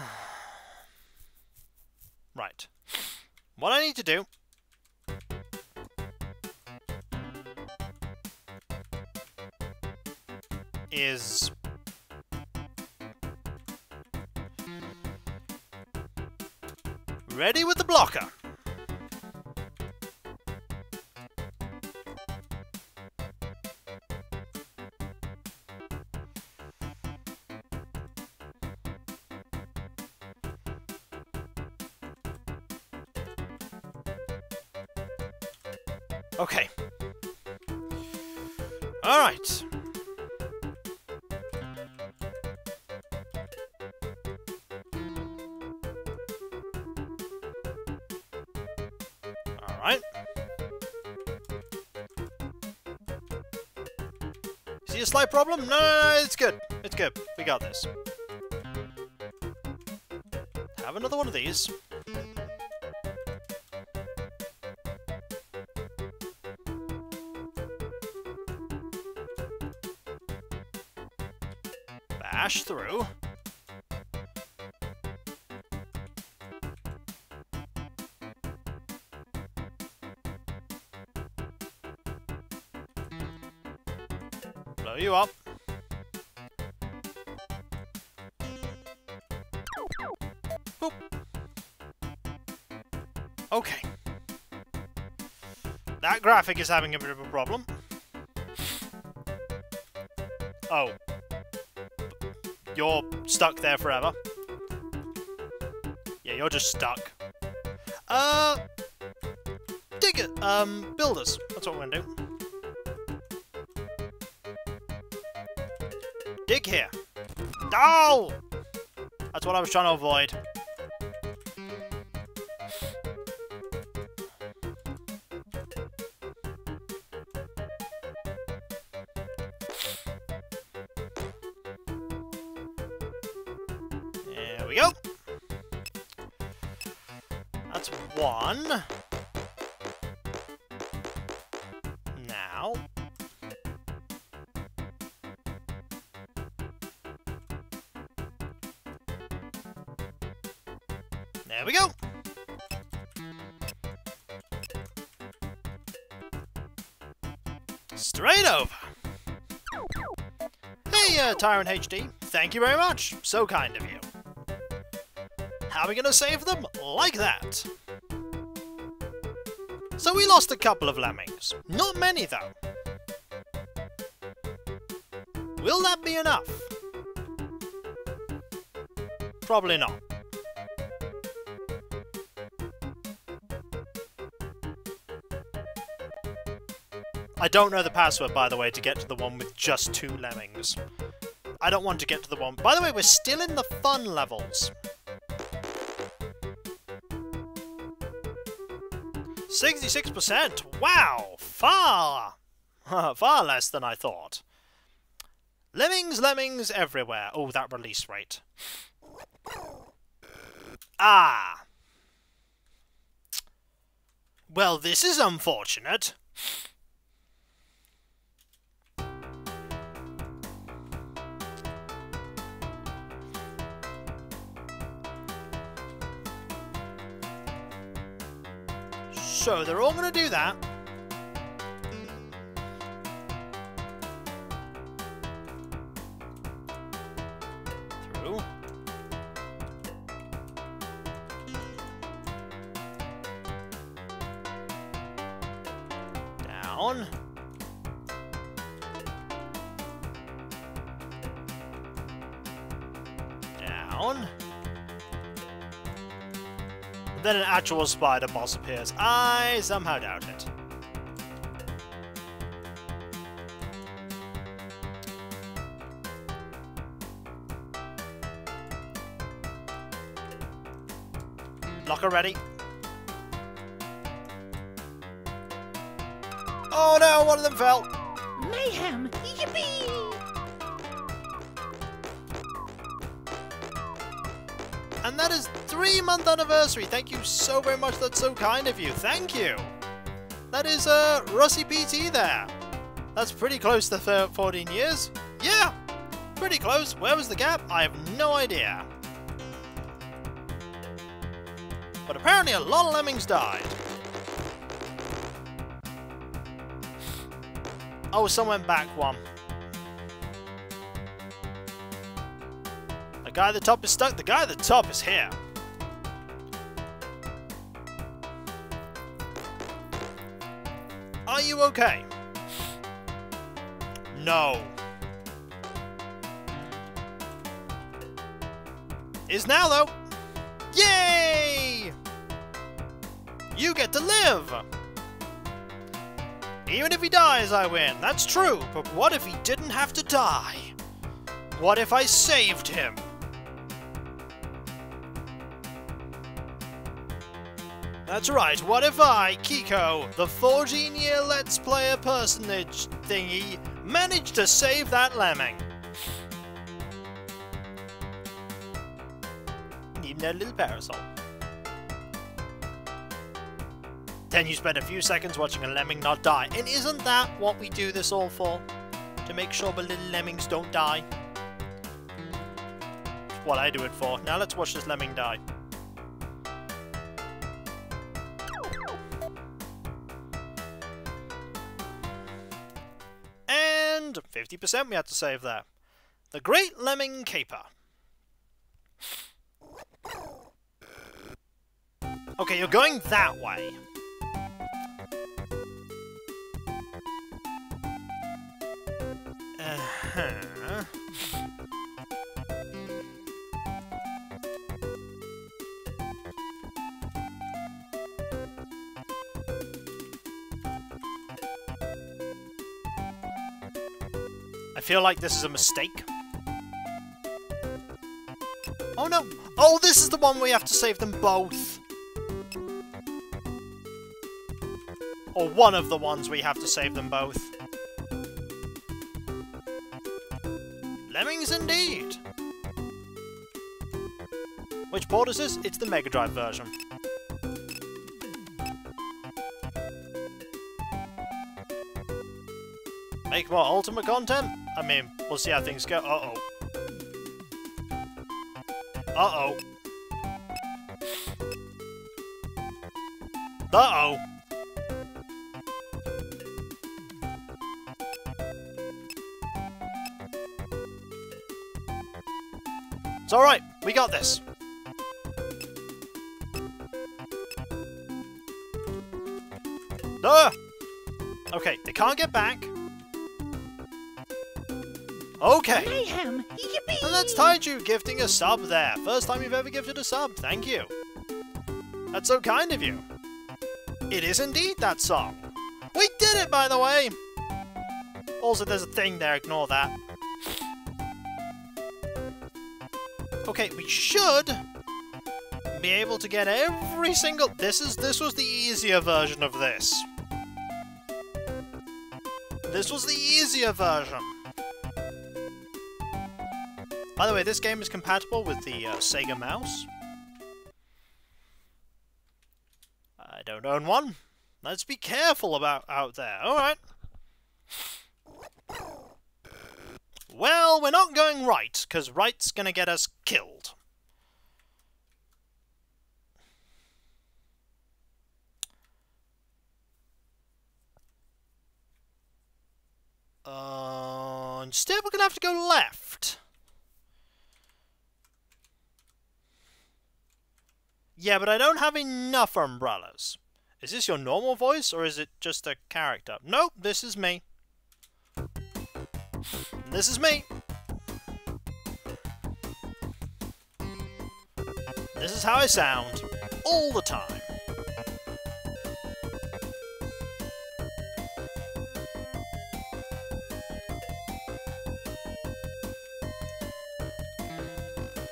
Right. What I need to do. Is. Ready with the blocker. Okay. All right. A slight problem? No, no, no, it's good. It's good. We got this. Have another one of these. Bash through. You up. Boop. Okay. That graphic is having a bit of a problem. Oh. You're stuck there forever. Yeah, you're just stuck. Uh... Dig it! Um, builders. That's what we're gonna do. Dig here. Oh! That's what I was trying to avoid. There we go. That's one. Now. There we go! Straight over! Hey, ya, Tyrant H D. Thank you very much. So kind of you. How are we gonna save them like that? So we lost a couple of lemmings. Not many, though. Will that be enough? Probably not. I don't know the password, by the way, to get to the one with just two lemmings. I don't want to get to the one... By the way, we're still in the fun levels. sixty-six percent! Wow! Far! Far less than I thought. Lemmings, lemmings everywhere. Oh, that release rate. Ah! Well, this is unfortunate. So, they're all gonna do that. Down. Down. Then an actual spider boss appears. I somehow doubt it. Locker ready. Oh no, one of them fell! Mayhem! Yippee! And that is three-month anniversary! Thank you so very much, that's so kind of you! Thank you! That is, uh, Rusty P T there! That's pretty close to fourteen years! Yeah! Pretty close! Where was the gap? I have no idea! But apparently a lot of lemmings died! Oh, someone back one. The guy at the top is stuck. The guy at the top is here. Are you okay? No. Is now, though. Yay! You get to live! Even if he dies, I win. That's true, but what if he didn't have to die? What if I saved him? That's right, what if I, Kiko, the fourteen-year Let's Player personage thingy, managed to save that lemming? Need that little parasol. Then you spend a few seconds watching a lemming not die. And isn't that what we do this all for? To make sure the little lemmings don't die? It's what I do it for. Now let's watch this lemming die. And fifty percent we had to save there. The Great Lemming Caper. Okay, you're going that way. Uh-huh. I feel like this is a mistake. Oh no! Oh, this is the one where you have to save them both! Or one of the ones where you have to save them both. Lemmings indeed! Which port is this? It's the Mega Drive version. Make more Ultimate content? I mean, we'll see how things go. Uh-oh. Uh-oh. Uh-oh. It's alright, we got this. Duh! Okay, they can't get back. Okay. Mayhem. Yippee. And that's Taiju gifting a sub there. First time you've ever gifted a sub, thank you. That's so kind of you. It is indeed that song. We did it, by the way! Also, there's a thing there, ignore that. Okay, we should be able to get every single... This is this was the easier version of this. This was the easier version. By the way, this game is compatible with the uh, Sega Mouse. I don't own one. Let's be careful about out there. Alright. Well, we're not going right, because right's gonna get us killed. Uh, instead, we're gonna have to go left. Yeah, but I don't have enough umbrellas. Is this your normal voice, or is it just a character? Nope, this is me. This is me. This is how I sound all the time.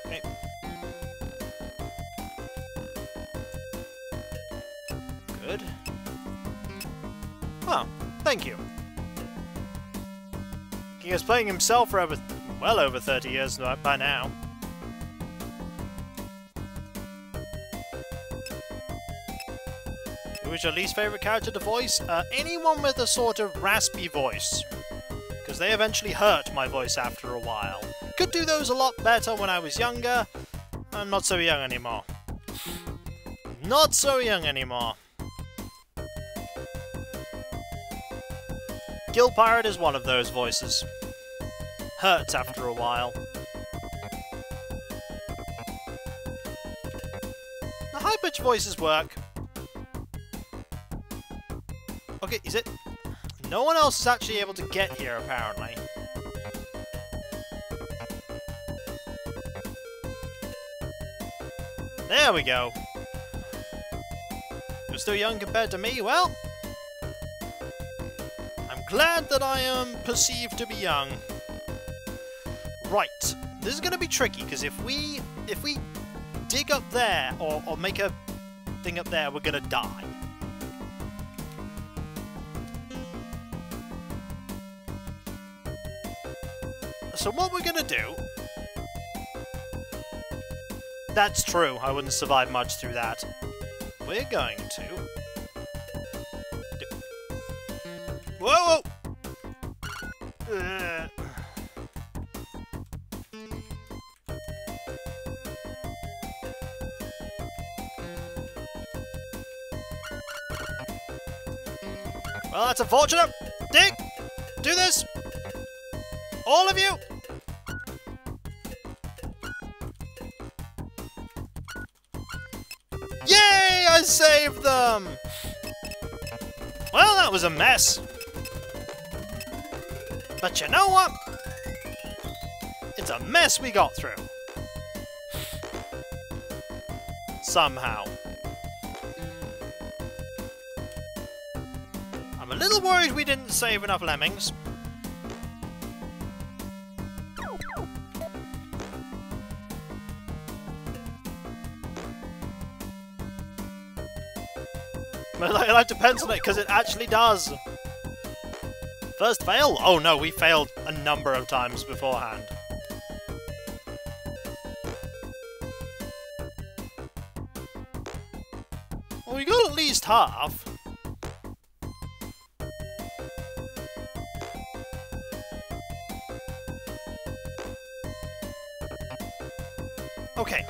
Okay. Good. Oh, thank you. He was playing himself for over, well over thirty years by now. Who is your least favourite character to voice? Uh, anyone with a sort of raspy voice. Because they eventually hurt my voice after a while. Could do those a lot better when I was younger. I'm not so young anymore. Not so young anymore. Guild Pirate is one of those voices. Hurts after a while. The high-pitched voices work. Okay, is it... No one else is actually able to get here, apparently. There we go. You're still young compared to me? Well... Glad that I am perceived to be young. Right, this is going to be tricky because if we if we dig up there or, or make a thing up there, we're going to die. So what we're going to do? That's true. I wouldn't survive much through that. We're going to. Whoa! whoa. Uh. Well, that's unfortunate. Dig! Do this! All of you! Yay! I saved them! Well, that was a mess. But you know what? It's a mess we got through. Somehow. I'm a little worried we didn't save enough lemmings. But I like to pencil it because it actually does. First fail? Oh no, we failed a number of times beforehand. Well, we got at least half. Okay.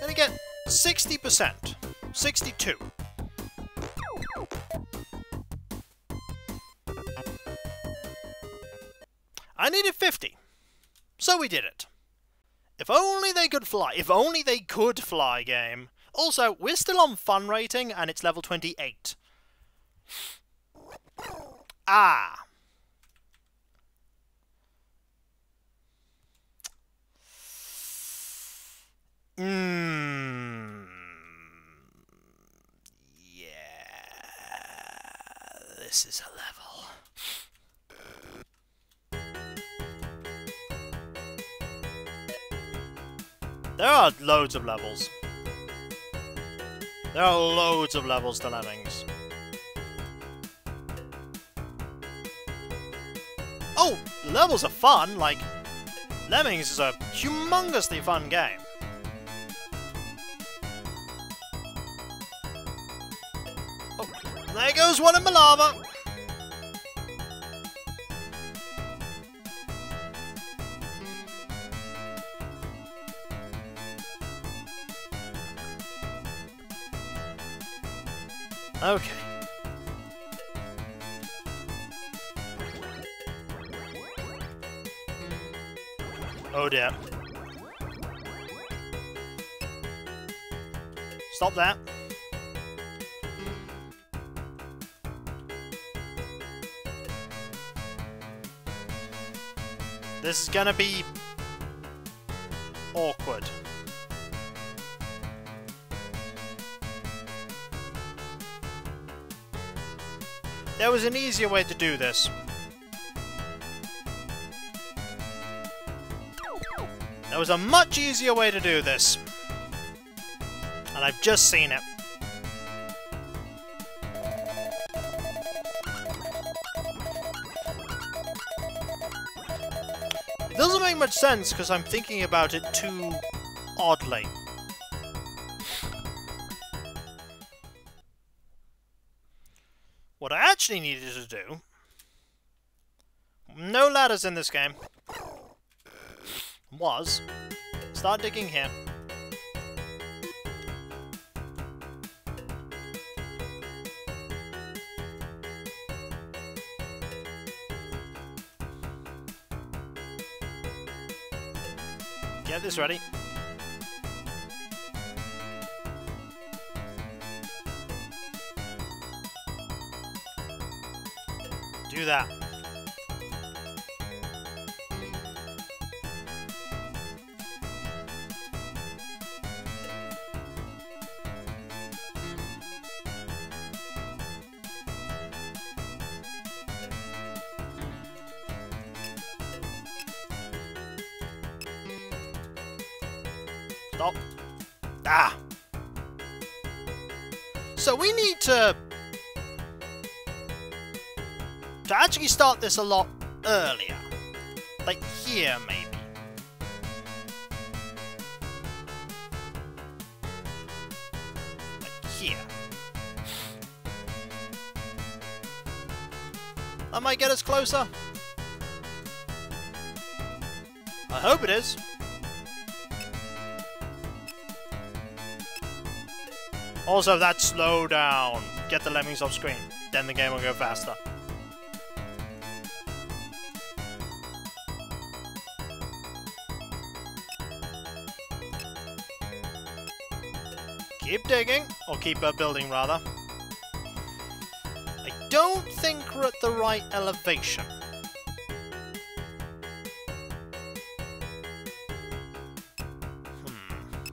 Gonna get sixty percent. Sixty-two. I needed fifty. So we did it. If only they could fly. If only they could fly, game. Also, we're still on fun rating, and it's level twenty-eight. Ah. Mmm. Yeah. This is a level. There are loads of levels. There are loads of levels to Lemmings. Oh, levels are fun, like, Lemmings is a humongously fun game. Oh, there goes one in the lava! Okay. Oh dear. Stop that. This is gonna be awkward. There was an easier way to do this. There was a much easier way to do this. And I've just seen it. It doesn't make much sense because I'm thinking about it too oddly. What I actually needed to do... No ladders in this game. Was... Start digging here. Get this ready. Do that. Stop. Ah. So we need to To actually start this a lot earlier. Like here, maybe. Like here. That might get us closer. I hope it is. Also, that slow down. Get the Lemmings off screen. Then the game will go faster. Keep digging, or keep uh, building rather. I don't think we're at the right elevation. Hmm.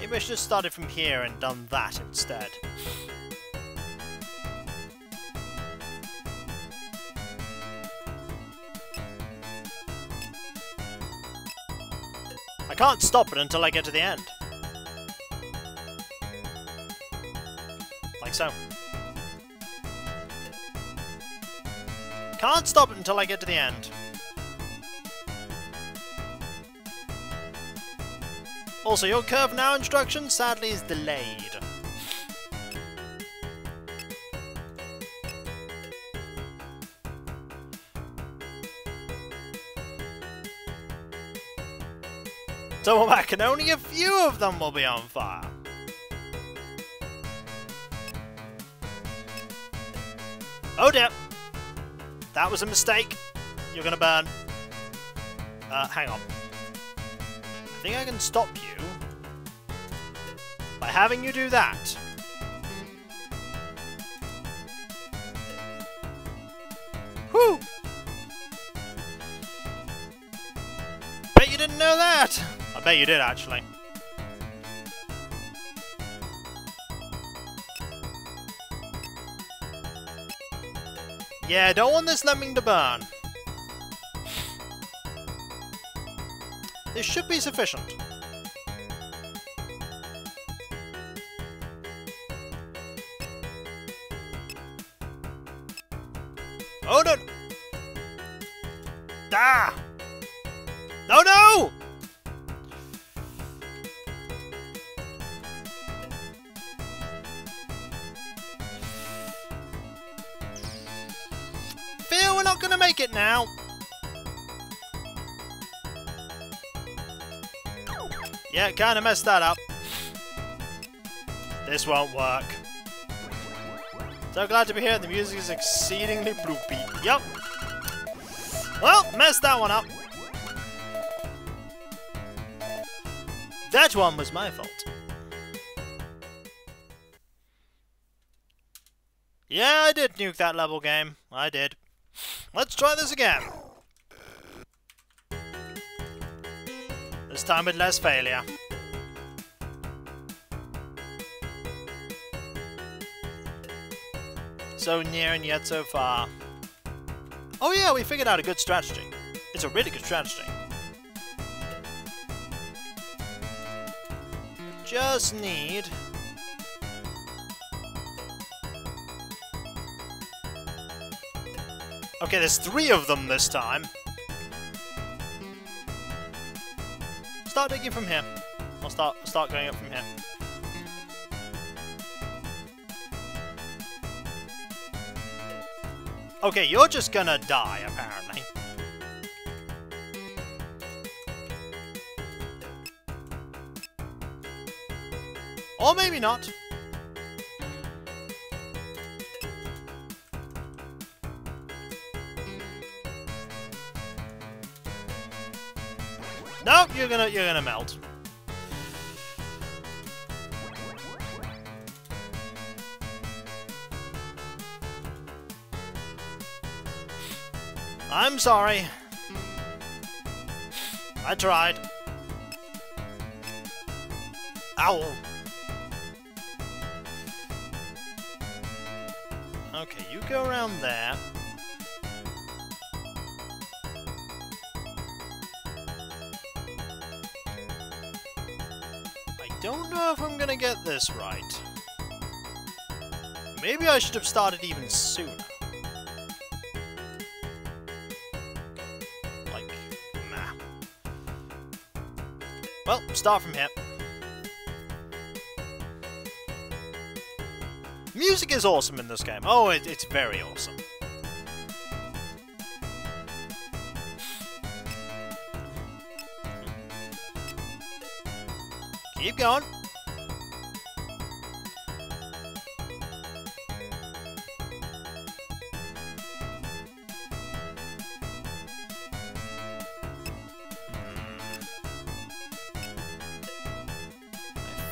Maybe I should have started from here and done that instead. I can't stop it until I get to the end. Like so. Can't stop it until I get to the end. Also, your curve now instruction sadly is delayed. So we're back, and only a few of them will be on fire. Oh dear! That was a mistake. You're gonna burn. Uh, hang on. I think I can stop you by having you do that. Whew! Bet you didn't know that! I bet you did, actually. Yeah, I don't want this lemming to burn. This should be sufficient. Oh no! Ah! No, no! Feel we're not gonna make it now. Yeah, kinda messed that up. This won't work. So glad to be here, the music is exceedingly bloopy. Yup. Well, messed that one up. That one was my fault. Yeah, I did nuke that level, game. I did. Let's try this again. This time with less failure. So near and yet so far. Oh yeah, we figured out a good strategy. It's a really good strategy. Just need... Okay, there's three of them this time. Start digging from here. I'll start, start going up from here. Okay, you're just gonna die, apparently. Or maybe not. No, you're gonna you're gonna melt. I'm sorry. I tried. Ow. Okay, you go around there. I don't know if I'm gonna get this right. Maybe I should have started even sooner. Well, start from here. Music is awesome in this game. Oh, it, it's very awesome. Keep going.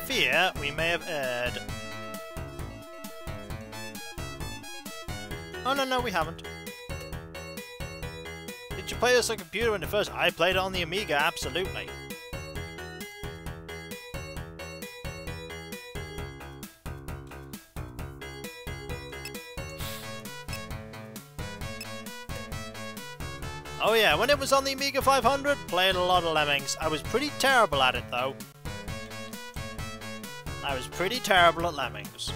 Fear we may have erred. Oh no, no, we haven't. Did you play this on a computer when it first? I played it on the Amiga, absolutely. Oh yeah, when it was on the Amiga five hundred, played a lot of Lemmings. I was pretty terrible at it though. I was pretty terrible at Lemmings.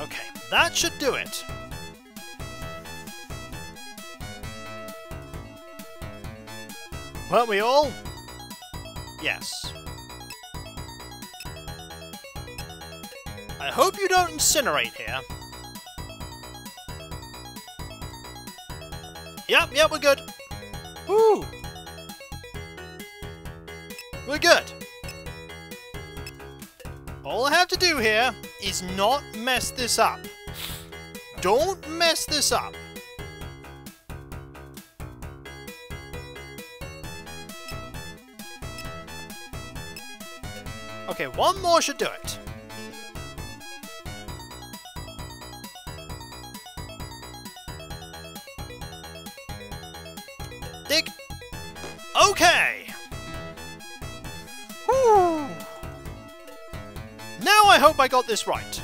Okay, that should do it. Weren't we all? Yes. I hope you don't incinerate here. Yep, yep, we're good. Woo! We're good. All I have to do here is not mess this up. Don't mess this up. Okay, one more should do it. Dig. Okay. Whew. Now I hope I got this right.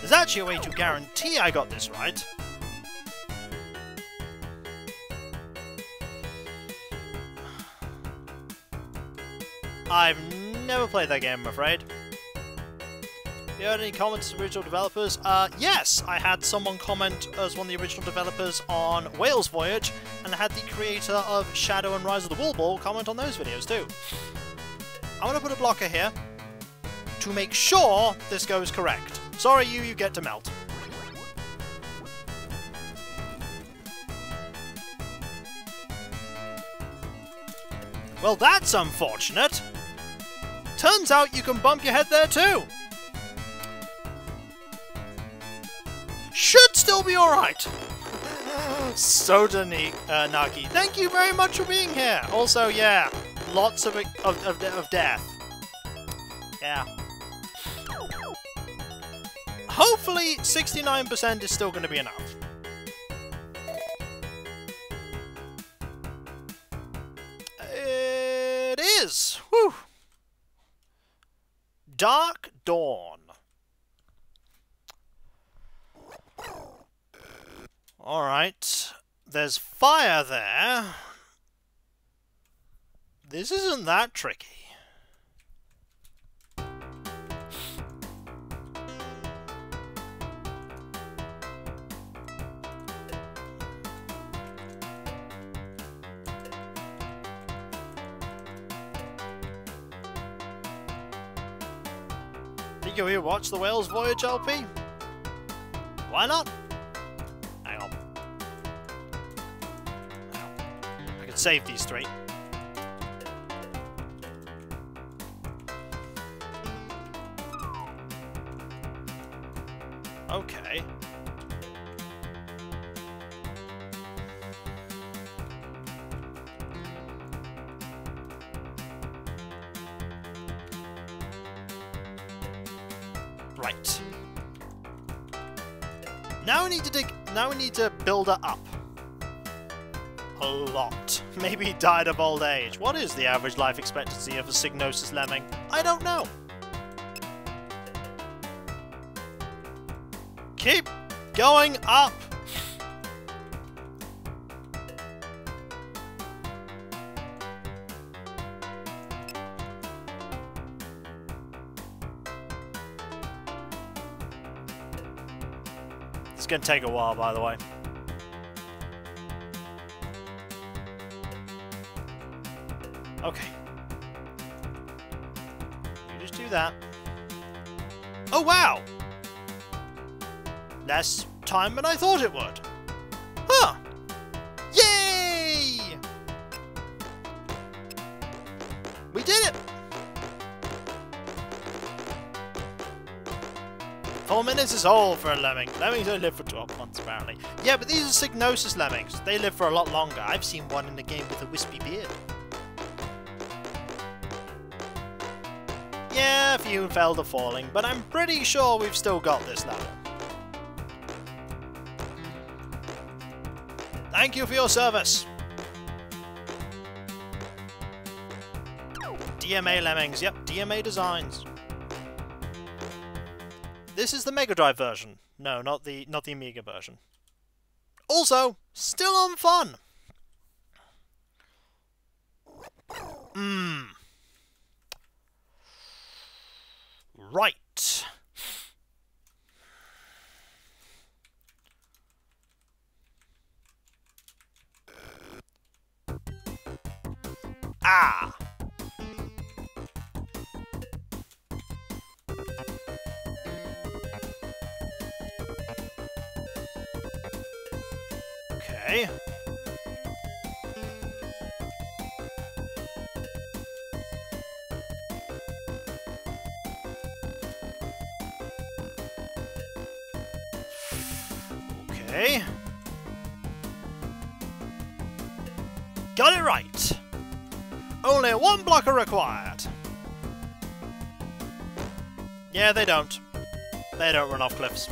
There's actually a way to guarantee I got this right. I've never played that game, I'm afraid. Have you heard any comments from original developers? Uh, yes! I had someone comment as one of the original developers on Whale's Voyage, and I had the creator of Shadow and Rise of the Wool Ball comment on those videos too. I'm gonna put a blocker here to make sure this goes correct. Sorry you, you get to melt. Well, that's unfortunate! Turns out you can bump your head there too! Should still be alright! Soda uh, Naki, thank you very much for being here! Also, yeah, lots of, of, of, of death. Yeah. Hopefully, sixty-nine percent is still going to be enough. It is! Whew! Dark Dawn. Alright. There's fire there. This isn't that tricky. Go here, watch the Whale's Voyage L P? Why not? Hang on. I can save these three. Okay. Right. Now we need to dig. Now we need to build her up. A lot. Maybe he died of old age. What is the average life expectancy of a Psygnosis lemming? I don't know. Keep going up. It's gonna take a while, by the way. Okay. You just do that. Oh wow! Less time than I thought it would. Huh! Yay! We did it! Four minutes is all for a lemming. Lemmings don't live for twelve months, apparently. Yeah, but these are Psygnosis lemmings. They live for a lot longer. I've seen one in the game with a wispy beard. Yeah, a few fell to falling, but I'm pretty sure we've still got this level. Thank you for your service! D M A lemmings. Yep, D M A designs. This is the Mega Drive version. No, not the not the Amiga version. Also, still on fun. Mmm. Right. Ah. Okay. Got it right! Only one blocker required! Yeah, they don't. They don't run off cliffs.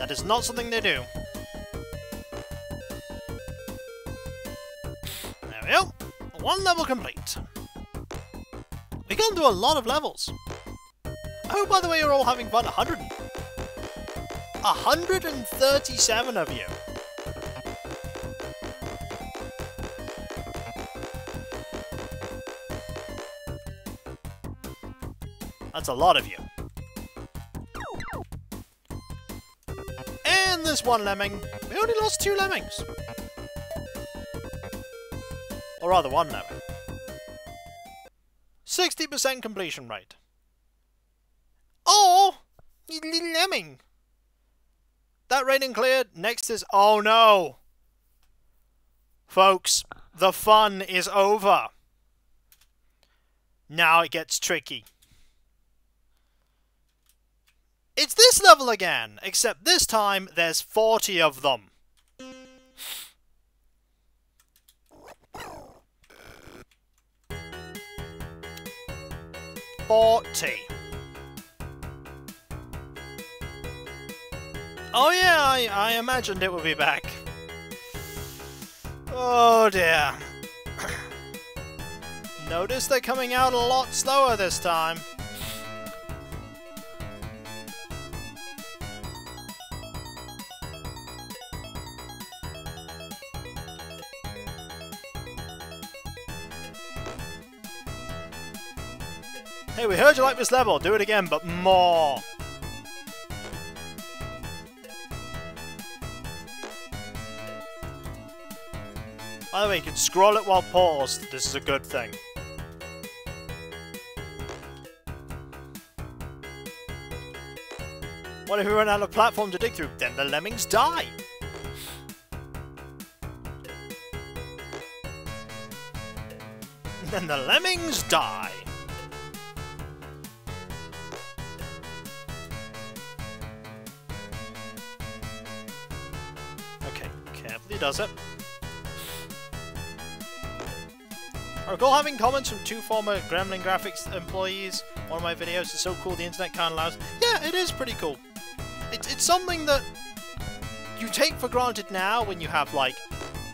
That is not something they do. There we go. One level complete. We've gone through a lot of levels. Oh, by the way, you're all having fun. one hundred. one hundred thirty-seven of you. That's a lot of you. And this one lemming. We only lost two lemmings. Or rather, one lemming. sixty percent completion rate. Oh! You little lemming! That rating cleared. Next is... Oh no! Folks, the fun is over. Now it gets tricky. It's this level again, except this time there's forty of them. forty. Oh yeah, I, I imagined it would be back. Oh dear. Notice they're coming out a lot slower this time. Hey, we heard you like this level, do it again, but more! By the way, you can scroll it while paused, this is a good thing. What if we run out of platform to dig through? Then the lemmings die! Then the lemmings die! Does it? I recall having comments from two former Gremlin Graphics employees. One of my videos is so cool the internet can't allow. Yeah, it is pretty cool. It's it's something that you take for granted now when you have like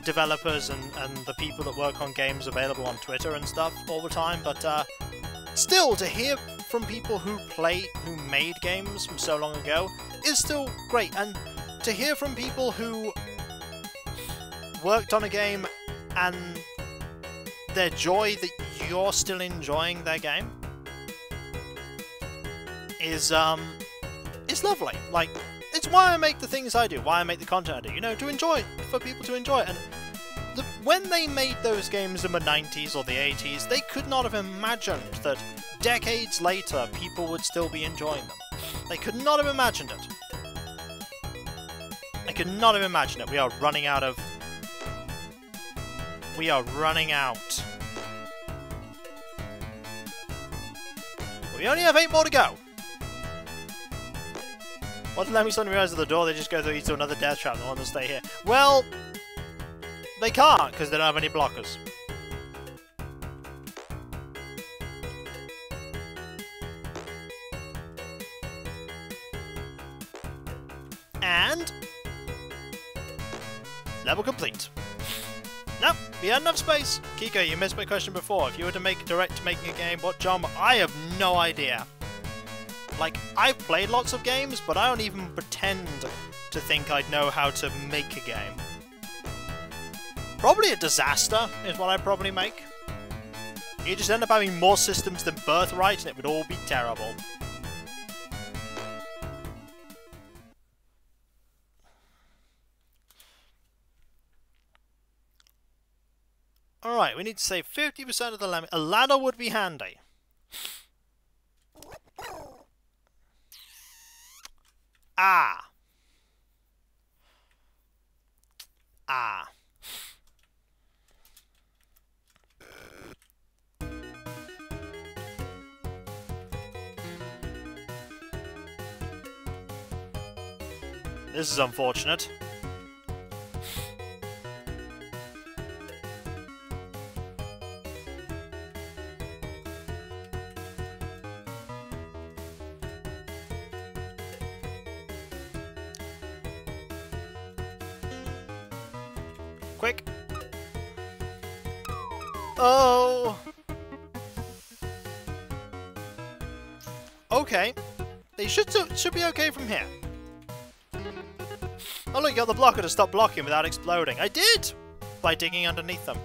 developers and and the people that work on games available on Twitter and stuff all the time. But uh, still, to hear from people who play who made games from so long ago is still great, and to hear from people who worked on a game and their joy that you're still enjoying their game is um it's lovely. Like, it's why I make the things I do, why I make the content I do, you know, to enjoy, for people to enjoy. And the, when they made those games in the nineties or the eighties, they could not have imagined that decades later people would still be enjoying them. They could not have imagined it. They could not have imagined it. We are running out of We are running out. We only have eight more to go. What did Lemmings suddenly realize at the door? They just go through to another death trap. They want to stay here. Well, they can't because they don't have any blockers. And level complete. Nope, we had enough space! Kiko, you missed my question before. If you were to make direct to making a game, what genre? I have no idea. Like, I've played lots of games, but I don't even pretend to think I'd know how to make a game. Probably a disaster is what I'd probably make. You'd just end up having more systems than Birthright, and it would all be terrible. Alright, we need to save fifty percent of the lemming. A ladder would be handy. Ah. Ah. This is unfortunate. Quick! Oh! Okay. They should should be okay from here. Oh look, you got the blocker to stop blocking without exploding. I did! By digging underneath them.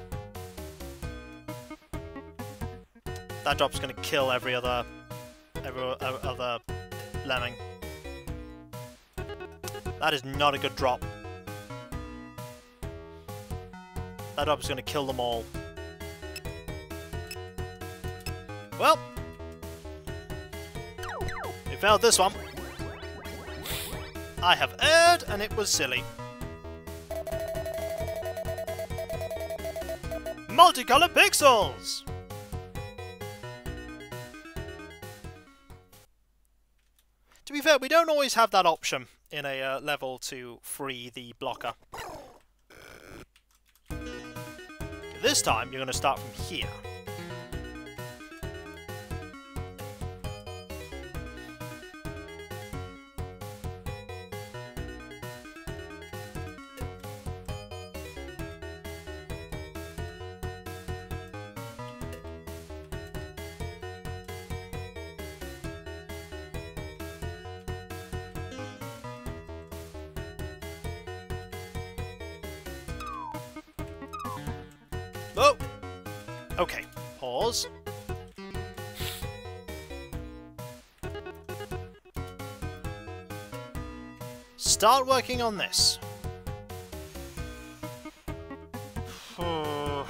That drop's gonna kill every other... every other... lemming. That is not a good drop. That drop's gonna kill them all. Well! We failed this one. I have erred, and it was silly. Multicolor pixels! To be fair, we don't always have that option in a uh, level to free the blocker. This time, you're going to start from here. Oh! Okay, pause. Start working on this. Oh.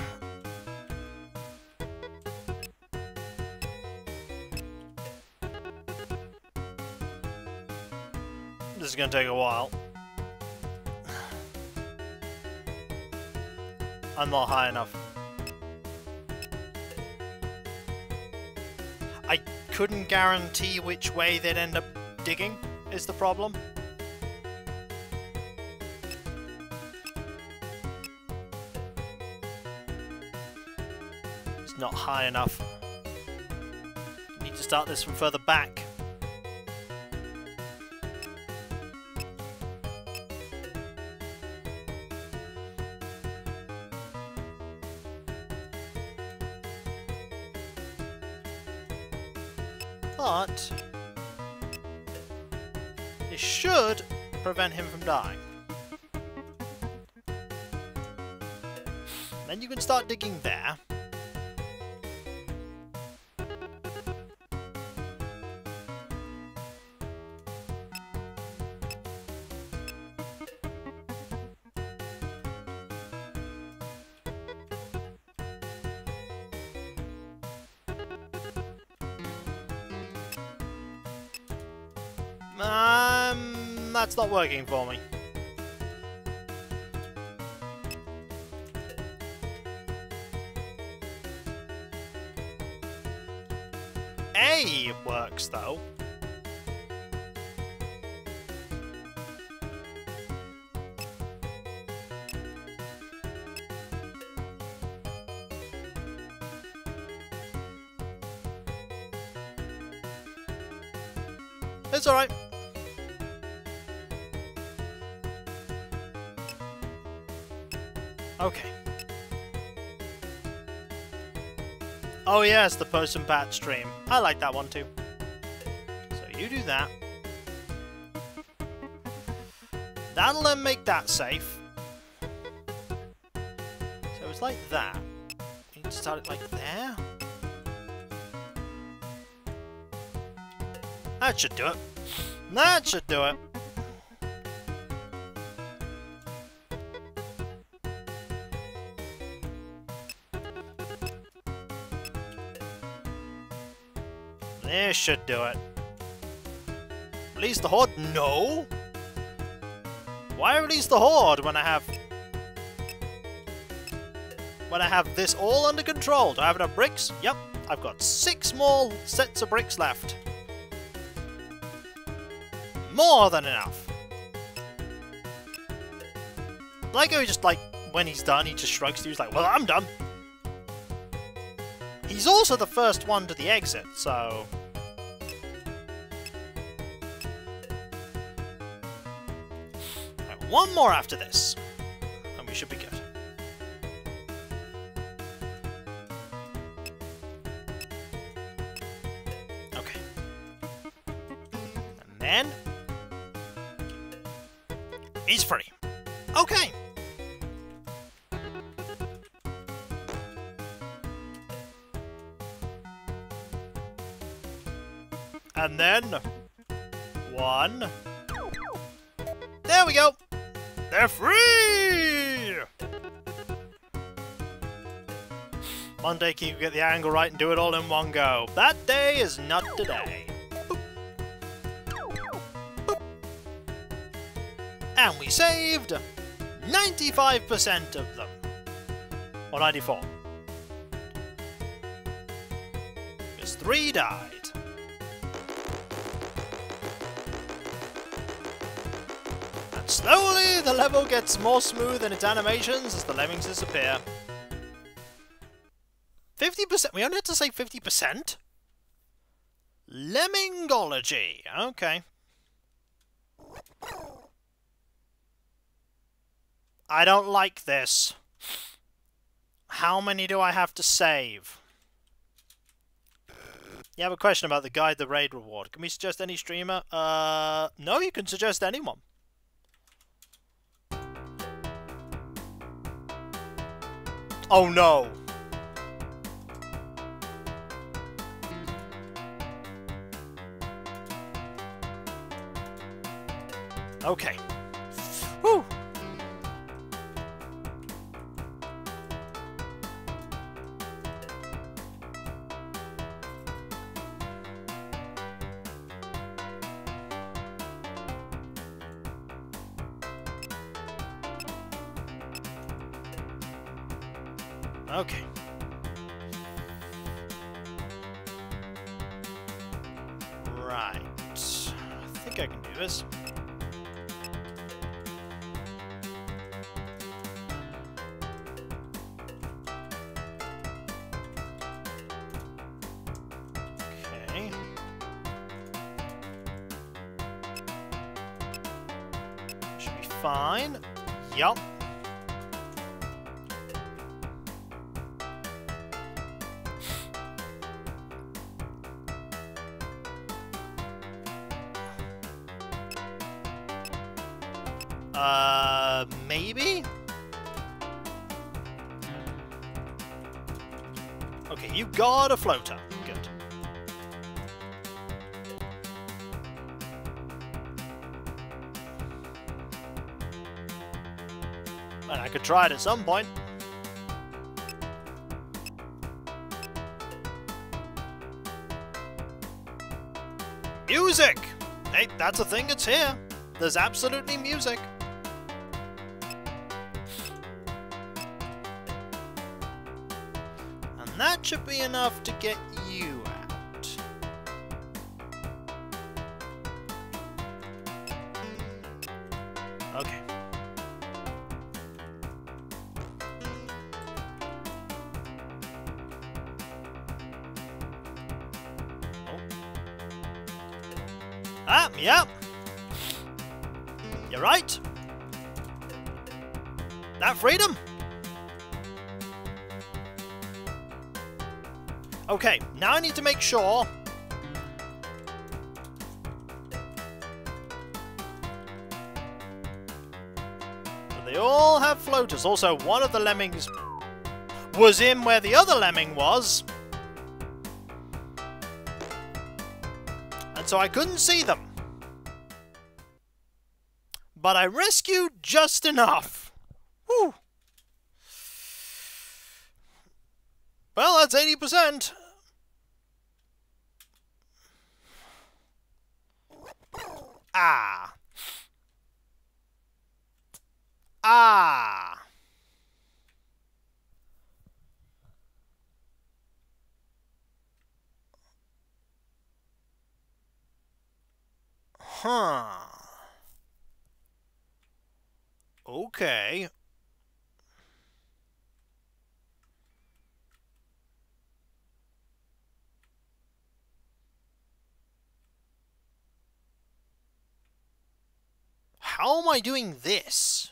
This is gonna take a while. I'm not high enough. I couldn't guarantee which way they'd end up digging, is the problem. It's not high enough. Need to start this from further back. But it should prevent him from dying. Then you can start digging there. Um, that's not working for me. A works though. It's alright. Okay. Oh yes, the post and bat stream. I like that one too. So you do that. That'll then make that safe. So it's like that. You need to start it like there. That should do it. That should do it. This should do it. Release the horde? No! Why release the horde when I have... when I have this all under control? Do I have enough bricks? Yep, I've got six more sets of bricks left. More than enough! Lego just, like, when he's done, he just shrugs to you. He's like, well, I'm done. He's also the first one to the exit, so... Right, one more after this, and we should be good. Okay. And then... he's free. Okay! And then... one... there we go! They're free! One day Keith will get the angle right and do it all in one go. That day is not today. Boop. Boop. And we saved... ninety-five percent of them. Or ninety-four. Because three died. And slowly the level gets more smooth in its animations as the lemmings disappear. fifty percent? We only had to say fifty percent? Lemmingology. Okay. I don't like this. How many do I have to save? You have a question about the guide, the raid reward. Can we suggest any streamer? Uh, no, you can suggest anyone. Oh no! Okay. Woo! Okay. Right. I think I can do this. Okay. Should be fine. Yup. Uh, maybe? Okay, you got a floater. Good. And I could try it at some point. Music! Hey, that's a thing, it's here. There's absolutely music. That should be enough to get you out. Okay. Oh. Ah, yeah. You're right. That freedom. Okay, now I need to make sure that they all have floaters. Also, one of the lemmings was in where the other lemming was, and so I couldn't see them. But I rescued just enough. Whew. Well, that's eighty percent. Ah. Ah. Huh. Okay. How am I doing this?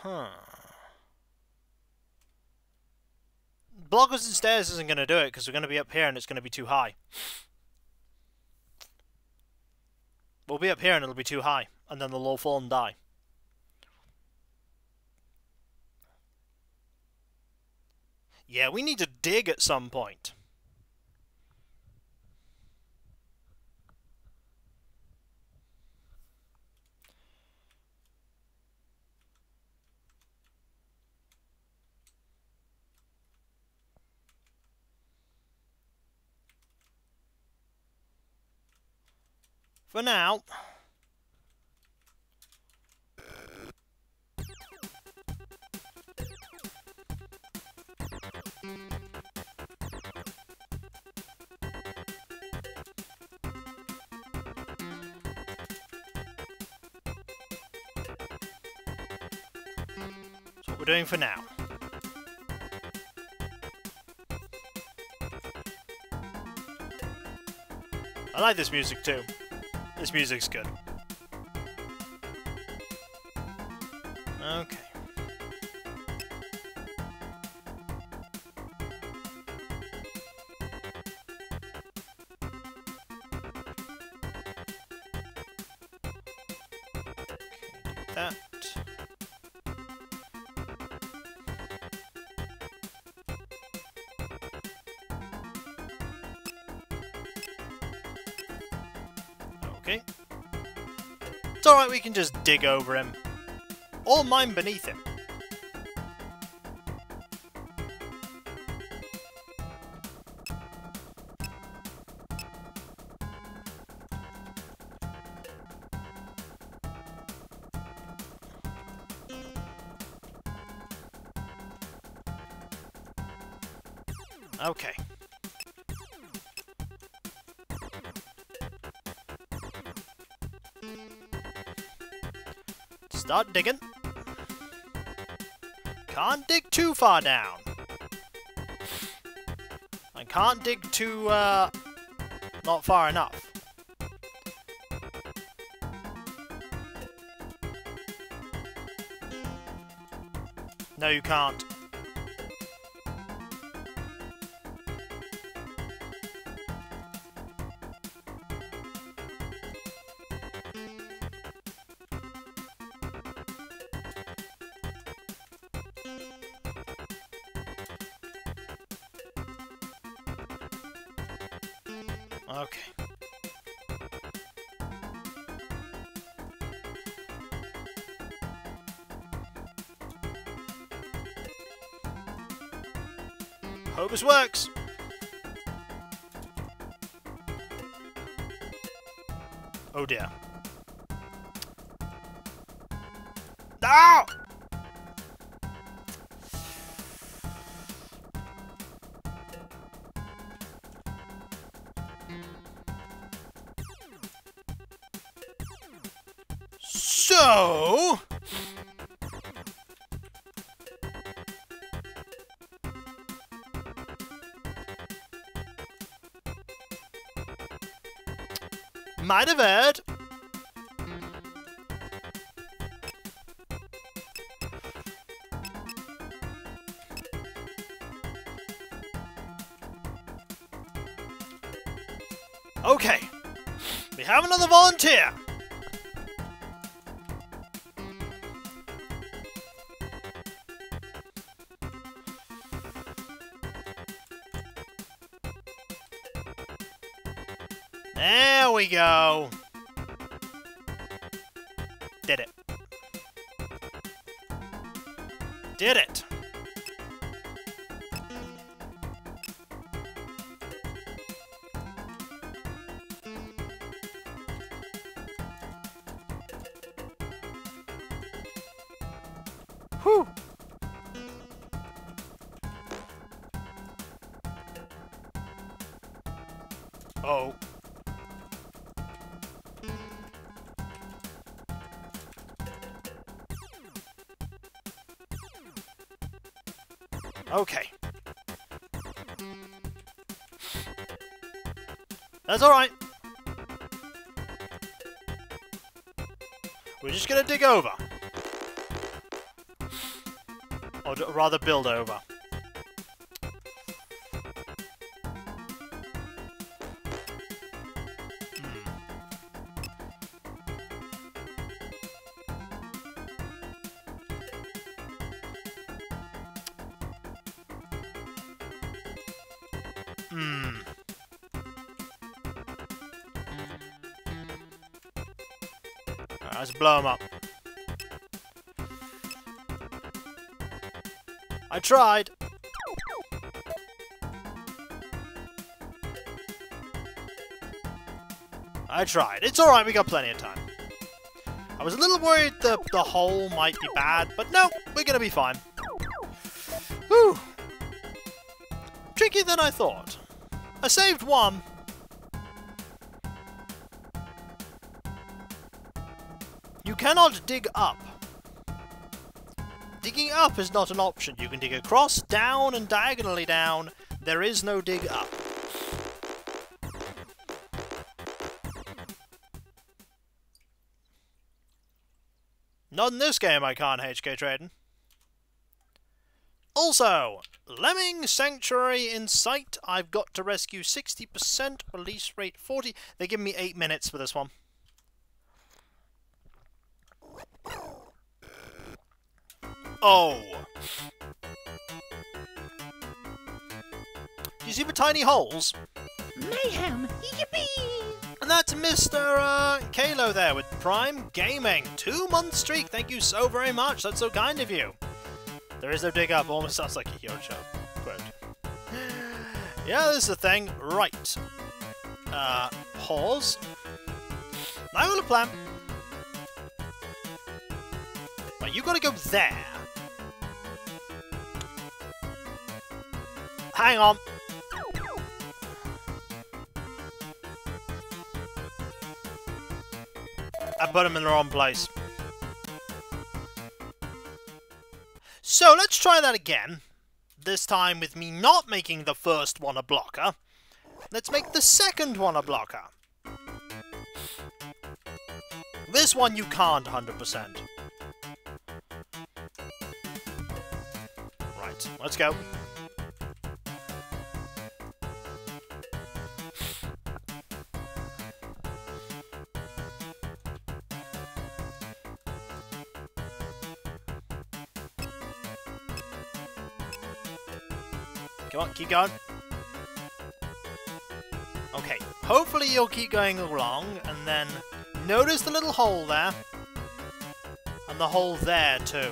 Huh. Bloggers and stairs isn't going to do it because we're going to be up here and it's going to be too high. We'll be up here and it'll be too high, and then they'll all fall and die. Yeah, we need to dig at some point. For now. That's what we're doing for now. I like this music too. This music's good. Okay. That. Okay. It's alright, we can just dig over him. Or mine beneath him. Okay. Start digging. Can't dig too far down. I can't dig too, uh, not far enough. No, you can't. Okay. Hope this works! Oh dear. Ah! So, might have heard. Okay, we have another volunteer. There we go! Did it. Did it! Whew! Oh. Okay. That's alright. We're just gonna dig over. Or rather, build over. Blow them up. I tried. I tried. It's alright, we got plenty of time. I was a little worried that the hole might be bad, but no, we're gonna be fine. Whew. Trickier than I thought. I saved one. You cannot dig up. Digging up is not an option. You can dig across, down, and diagonally down. There is no dig up. Not in this game, I can't, H K Trading. Also, Lemming Sanctuary in sight. I've got to rescue sixty percent, release rate forty. They give me eight minutes for this one. Oh! You see the tiny holes? Mayhem! Yippee! And that's Mister Uh, Kalo there with Prime Gaming. Two-month streak! Thank you so very much! That's so kind of you! There is no dig up. Almost sounds like a Kyocho quote. Yeah, this is the thing. Right. Uh, pause. I will plan. Right, you gotta go there. Hang on. I put him in the wrong place. So let's try that again. This time with me not making the first one a blocker. Let's make the second one a blocker. This one you can't one hundred percent. Right, let's go. Come on, keep going. Okay, hopefully you'll keep going along, and then notice the little hole there. And the hole there, too.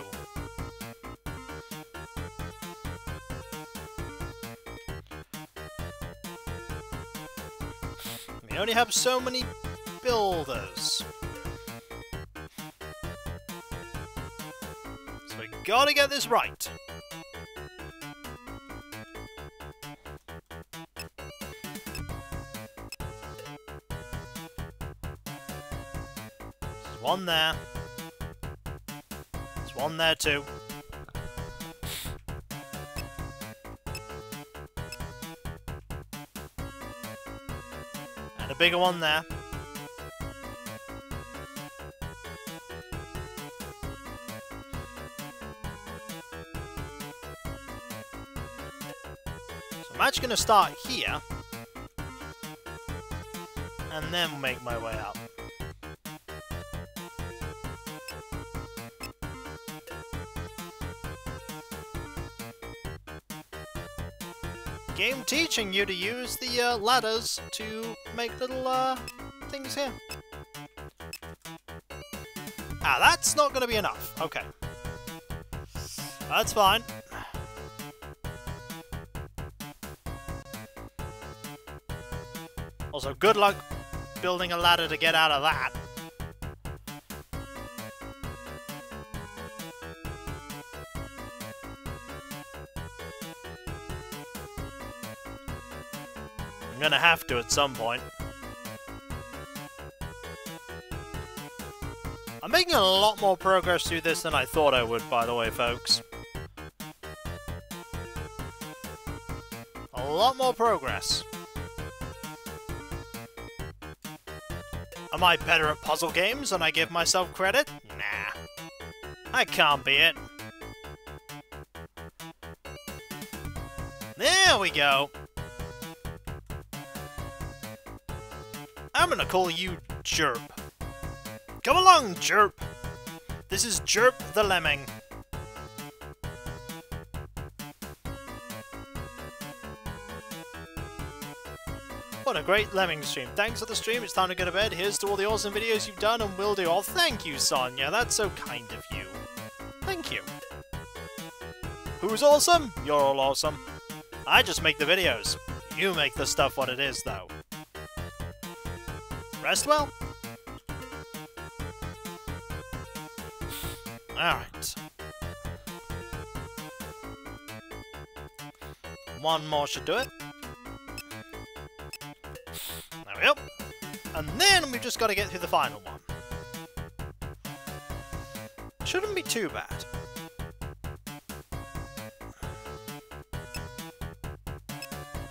We only have so many builders. So we gotta get this right. One there. There's one there too. And a bigger one there. So I'm actually going to start here. And then make my way up. Game teaching you to use the uh, ladders to make little uh, things here. Ah, that's not going to be enough. Okay. That's fine. Also, good luck building a ladder to get out of that. Gonna have to at some point. I'm making a lot more progress through this than I thought I would, by the way, folks. lot more progress. Am I better at puzzle games than I give myself credit? Nah. I can't be it. There we go! I'm gonna call you Chirp. Come along, Chirp! This is Chirp the Lemming. What a great Lemming stream. Thanks for the stream, it's time to go to bed. Here's to all the awesome videos you've done and will do. Oh, thank you, Sonia. That's so kind of you. Thank you. Who's awesome? You're all awesome. I just make the videos. You make the stuff what it is, though. Rest well? Alright. One more should do it. There we go. And then we've just got to get through the final one. Shouldn't be too bad.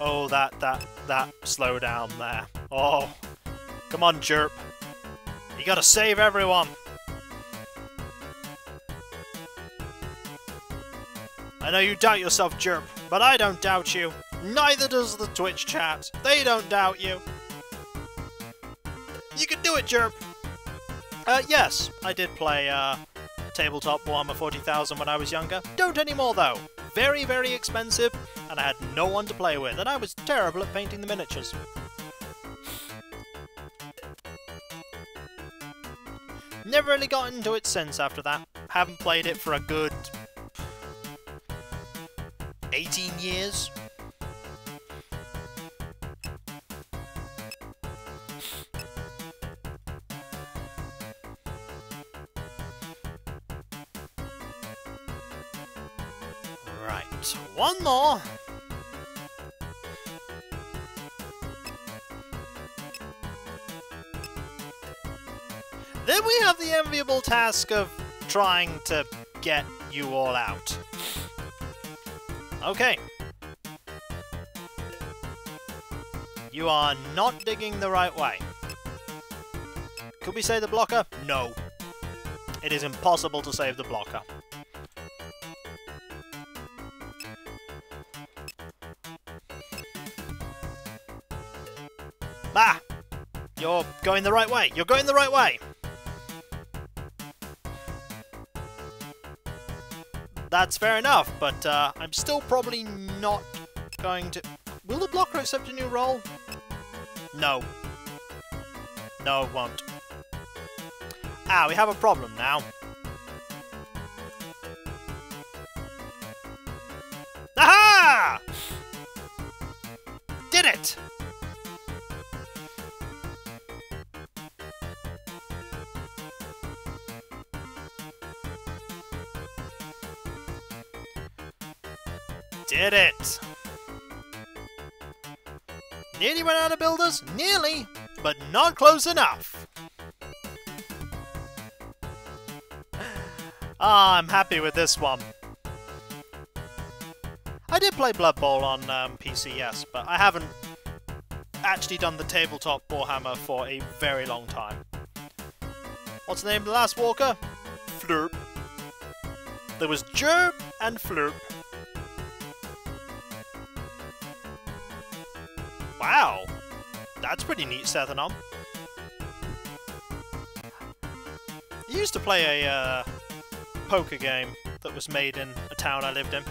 Oh, that, that, that slow down there. Oh, come on, Chirp. You gotta save everyone. I know you doubt yourself, Chirp, but I don't doubt you. Neither does the Twitch chat. They don't doubt you. You can do it, Chirp. Uh, yes, I did play uh, Tabletop Warhammer forty thousand when I was younger. Don't anymore, though. Very, very expensive, and I had no one to play with, and I was terrible at painting the miniatures. Never really got into it since after that. Haven't played it for a good eighteen years. One more! Then we have the enviable task of trying to get you all out. Okay. You are not digging the right way. Could we save the blocker? No. It is impossible to save the blocker. Ah! You're going the right way! You're going the right way! That's fair enough, but uh, I'm still probably not going to... Will the blocker accept a new role? No. No, it won't. Ah, we have a problem now. Aha! Did it! Did it! Nearly went out of builders? Nearly! But not close enough! Ah, I'm happy with this one. I did play Blood Bowl on um, P C, yes, but I haven't actually done the tabletop Warhammer for a very long time. What's the name of the last walker? Flurp. There was Jerb and Flurp. Wow! That's pretty neat, Sethanom. I used to play a uh, poker game that was made in a town I lived in.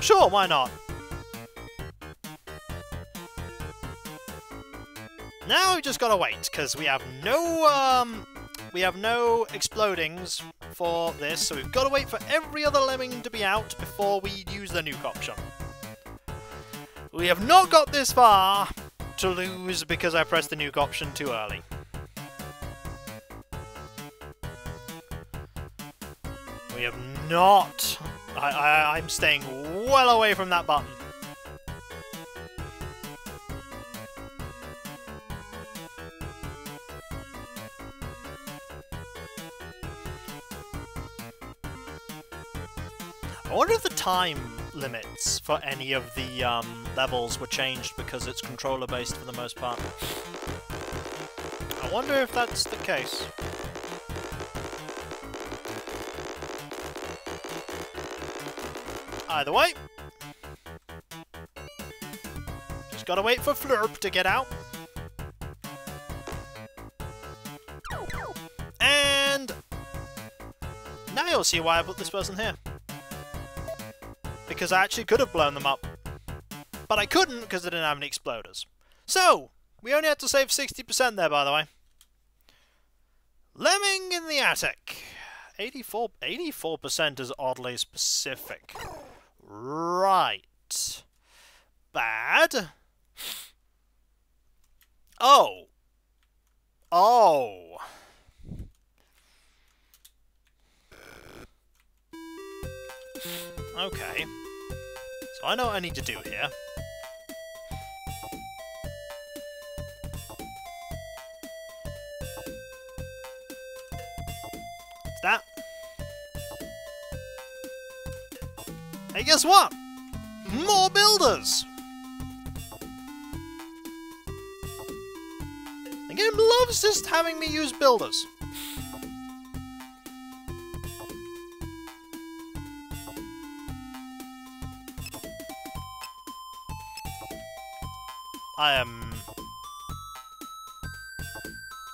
Sure, why not? Now we just gotta wait, because we have no um, we have no explodings for this, so we've gotta wait for every other lemming to be out before we use the nuke option. We have not got this far to lose because I pressed the nuke option too early. We have not... I, I, I'm staying well away from that button. I wonder if the time limits for any of the um, levels were changed because it's controller-based for the most part. I wonder if that's the case. Either way, just gotta wait for Flurp to get out. And now you'll see why I put this person here. Because I actually could have blown them up. But I couldn't because they didn't have any exploders. So, we only had to save sixty percent there, by the way. Lemming in the attic. eighty-four percent is oddly specific. Right. Bad. Oh. Oh. Okay. So I know what I need to do here. It's that. Hey, guess what? More builders! The game loves just having me use builders. I am...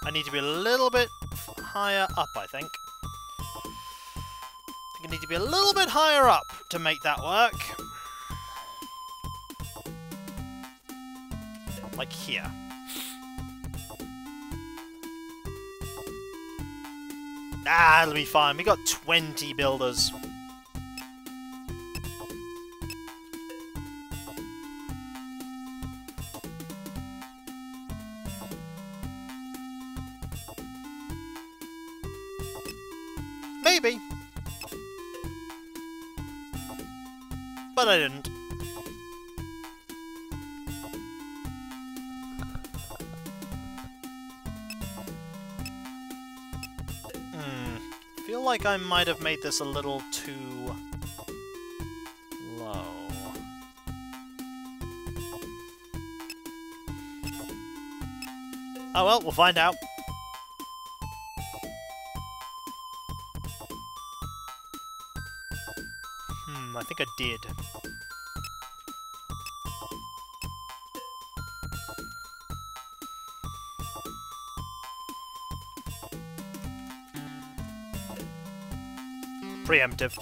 I need to be a little bit higher up, I think. I think I need to be a little bit higher up to make that work. Like here. Ah, it'll be fine. We got twenty builders. Maybe. But I didn't. Hmm. Feel like I might have made this a little too low. Oh well, we'll find out. I think I did. Preemptive.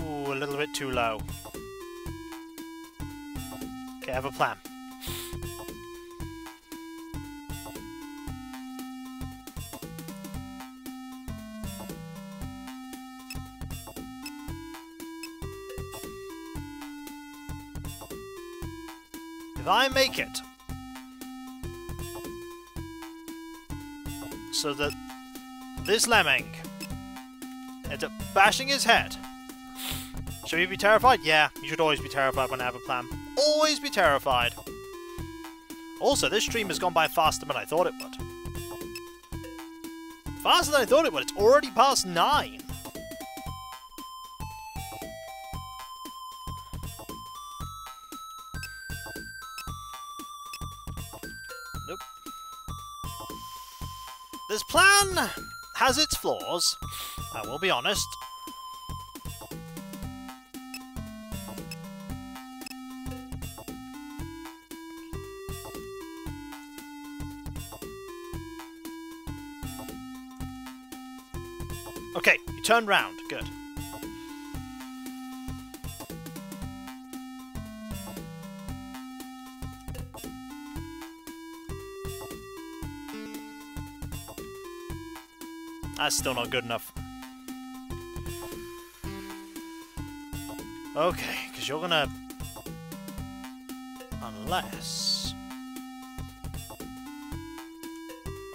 Ooh, a little bit too low. Okay, I have a plan. I make it so that this lemming ends up bashing his head. Should we be terrified? Yeah, you should always be terrified when I have a plan. Always be terrified. Also, this stream has gone by faster than I thought it would. Faster than I thought it would. It's already past nine. This plan has its flaws, I will be honest. Okay, you turn round, good. That's still not good enough. Okay, because you're gonna... Unless...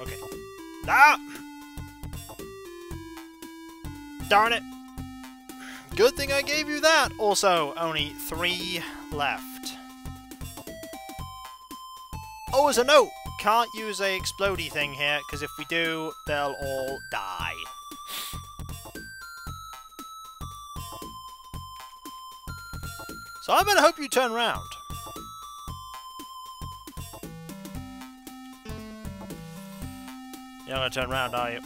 Okay. Ah! Darn it! Good thing I gave you that! Also, only three left. Oh, as a note! Can't use a explodey thing here, because if we do, they'll all die. So I better hope you turn round. You're not gonna turn round, are you?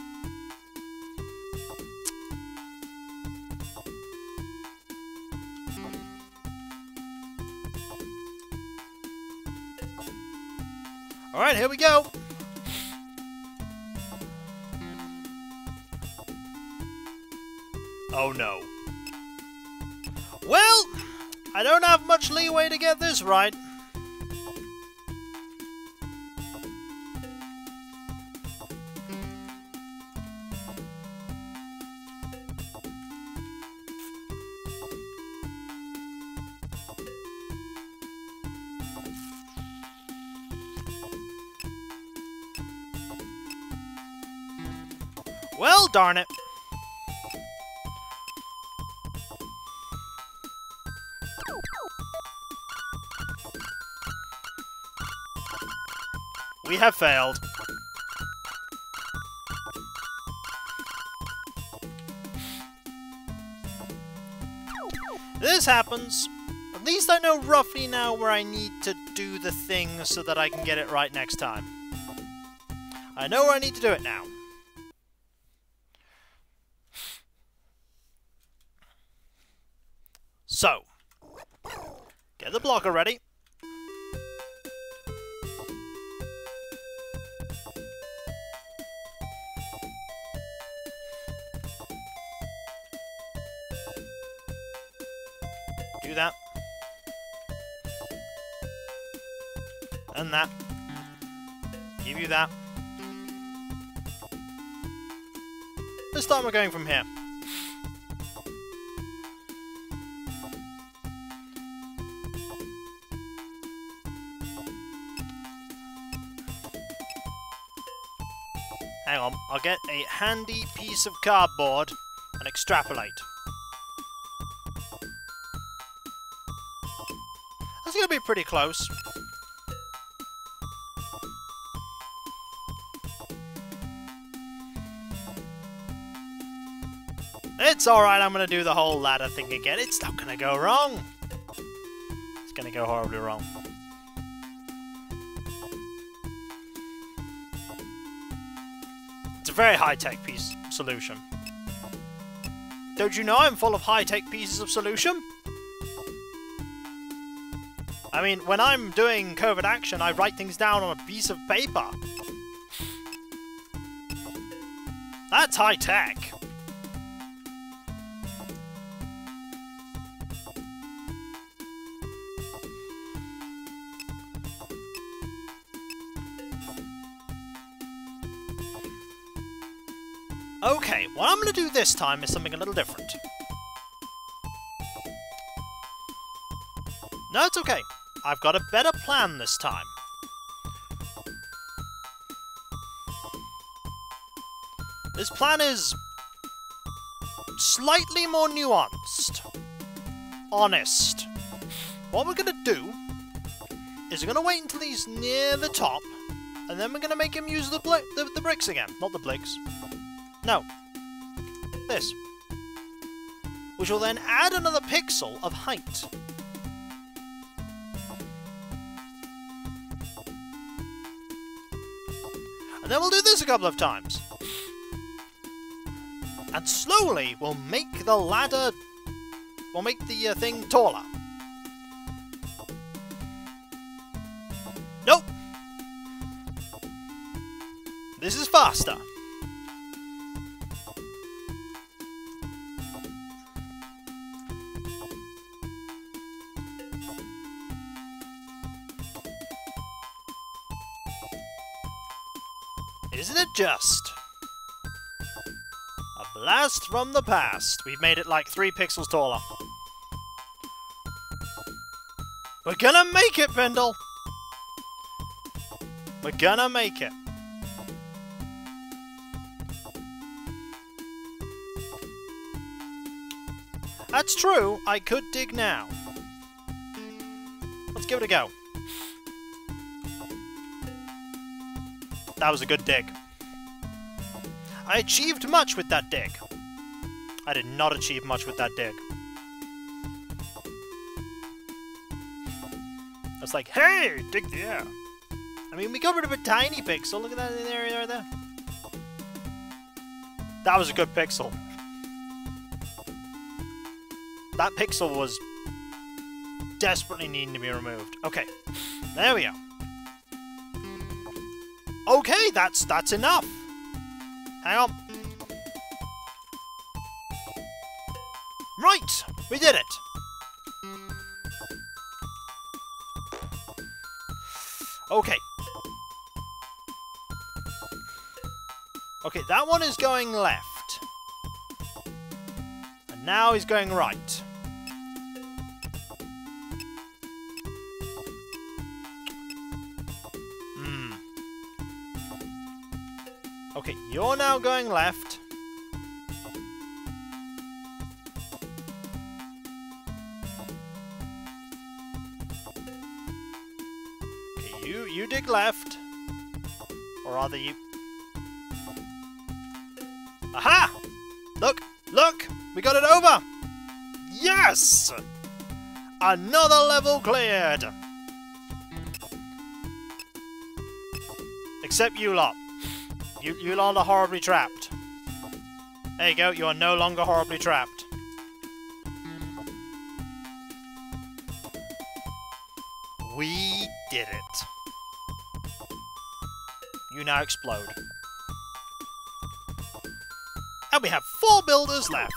Alright, here we go! Oh no. Well, I don't have much leeway to get this right. Well, darn it. We have failed. This happens. At least I know roughly now where I need to do the thing so that I can get it right next time. I know where I need to do it now. So, get the blocker ready. Do that. And that. Give you that. This time we're going from here. Hang on, I'll get a handy piece of cardboard and extrapolate. That's gonna be pretty close. It's alright, I'm gonna do the whole ladder thing again. It's not gonna go wrong. It's gonna go horribly wrong. It's a very high-tech piece of solution. Don't you know I'm full of high-tech pieces of solution? I mean, when I'm doing covert action, I write things down on a piece of paper. That's high-tech. Okay, what I'm going to do this time is something a little different. No, it's okay. I've got a better plan this time. This plan is slightly more nuanced. Honest. What we're going to do is we're going to wait until he's near the top, and then we're going to make him use the, bli the, the bricks again. Not the blicks. No. This. Which will then add another pixel of height. And then we'll do this a couple of times. And slowly we'll make the ladder... We'll make the uh, thing taller. Nope! This is faster. Isn't it just? A blast from the past. We've made it like three pixels taller. We're gonna make it, Pendle! We're gonna make it. That's true, I could dig now. Let's give it a go. That was a good dig. I achieved much with that dig. I did not achieve much with that dig. was like, hey, dig the air. I mean, we covered up a tiny pixel. Look at that there, there, there. That was a good pixel. That pixel was desperately needing to be removed. Okay, there we go. Okay, that's that's enough. Hang on. Right, we did it. Okay. Okay, that one is going left. And now he's going right. Hmm. Okay, you're now going left. Okay, you, you dig left. Or rather you... Aha! Look! Look! We got it over! Yes! Another level cleared! Except you lot. You, you lot are horribly trapped. There you go, you are no longer horribly trapped. We did it. You now explode. And we have four builders left.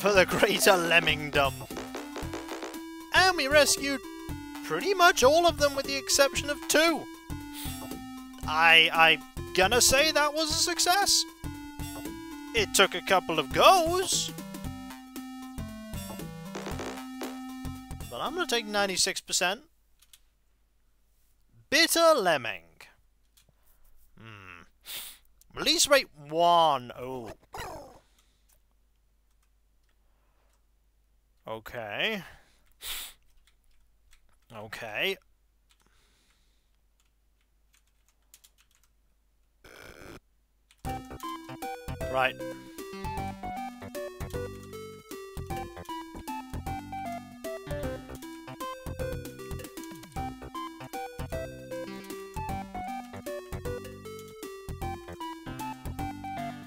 For the greater lemmingdom. And we rescued pretty much all of them with the exception of two. I, I'm gonna say that was a success. It took a couple of goes. But I'm gonna take ninety-six percent. Bitter Lemming. Hmm. Release rate one. Oh. Okay. Okay. Right.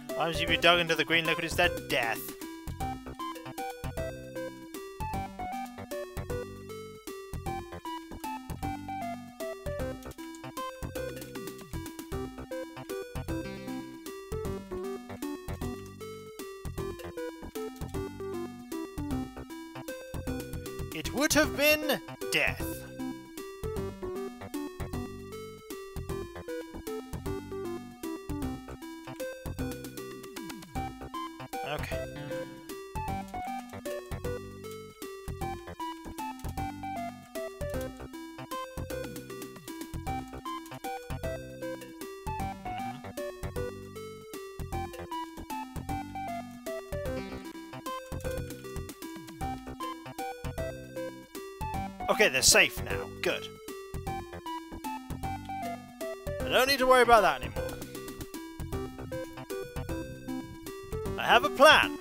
Sometimes if you dug into the green liquid, it's their death. It would have been death. Okay, they're safe now. Good. I don't need to worry about that anymore. I have a plan.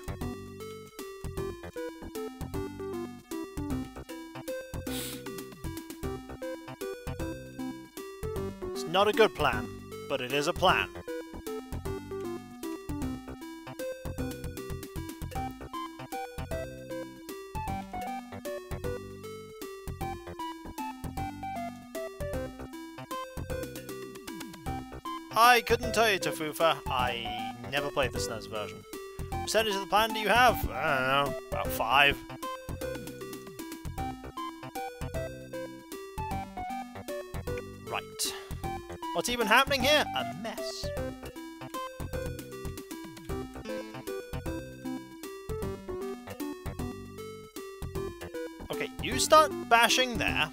It's not a good plan, but it is a plan. I couldn't tell you, Tafufa. I never played the S N E S version. What percentage of the plan do you have? I don't know, about five. Right. What's even happening here? A mess. Okay, you start bashing there.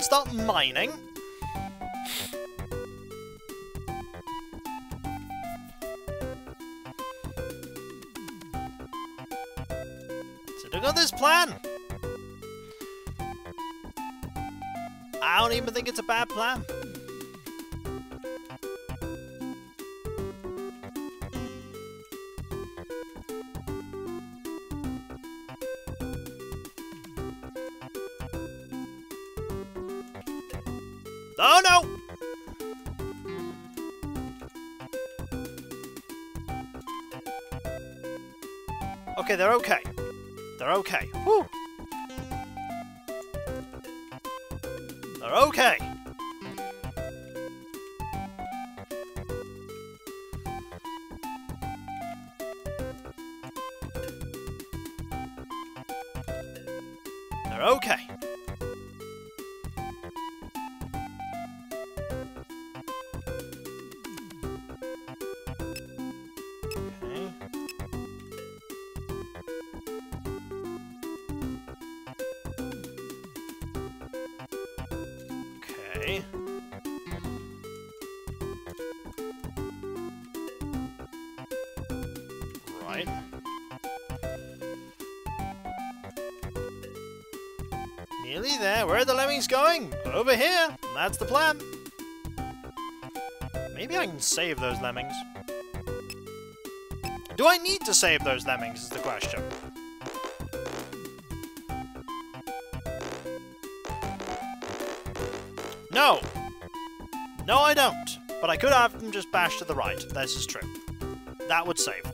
Start mining. Look at this plan! I don't even think it's a bad plan. Oh no! Okay, they're okay. They're okay. Woo! They're okay! They're okay! Nearly there. Where are the lemmings going? Over here. That's the plan. Maybe I can save those lemmings. Do I need to save those lemmings is the question. No! No, I don't. But I could have them just bash to the right. This is true. That would save them.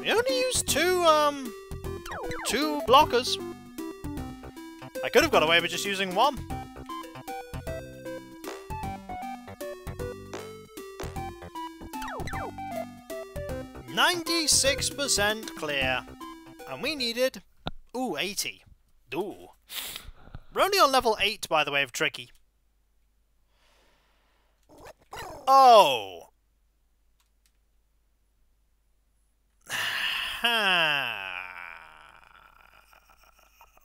We only used two, um, two blockers. I could have got away with just using one. ninety-six percent clear. And we needed, ooh, eighty. Ooh. We're only on level eight, by the way, of Tricky. Oh!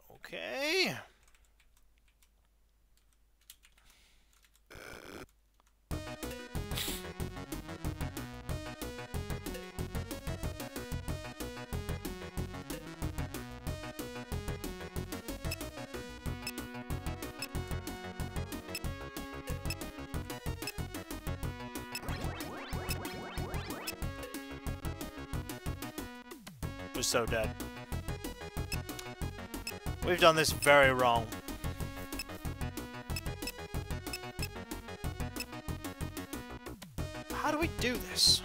Okay. Was so dead. We've done this very wrong. How do we do this?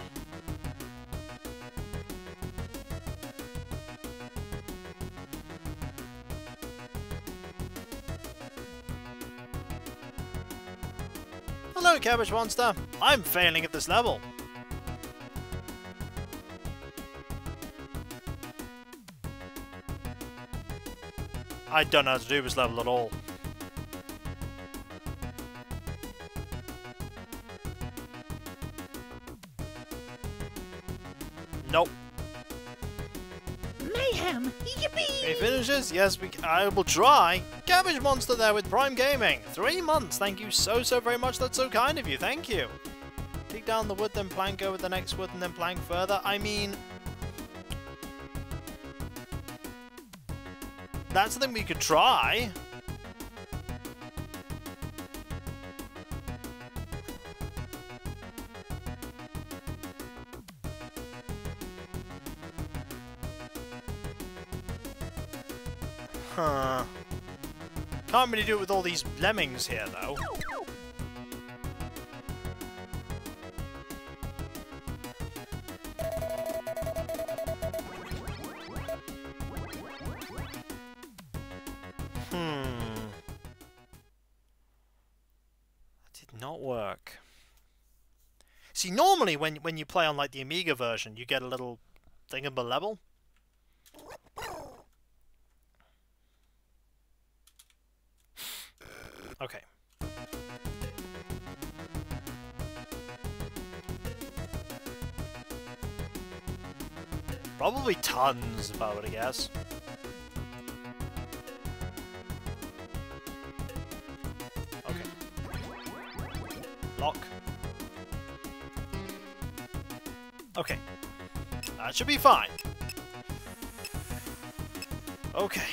Hello, Cabbage Monster! I'm failing at this level! I don't know how to do this level at all. Nope. Mayhem! Yippee! He finishes? Yes, we c I will try. Cabbage Monster there with Prime Gaming. Three months. Thank you so, so very much. That's so kind of you. Thank you. Dig down the wood, then plank over the next wood, and then plank further. I mean... that's something we could try. Huh. Can't really do it with all these lemmings here, though. See, normally when when you play on like the Amiga version, you get a little thing of a level. Okay. Probably tons, if I were to guess. Okay. Lock. Okay. That should be fine. Okay.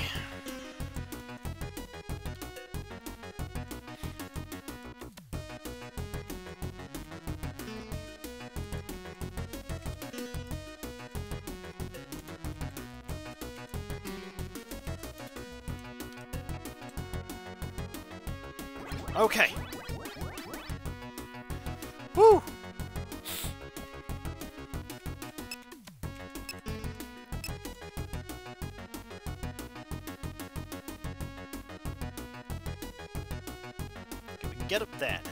Okay. Woo! Can we get up there now?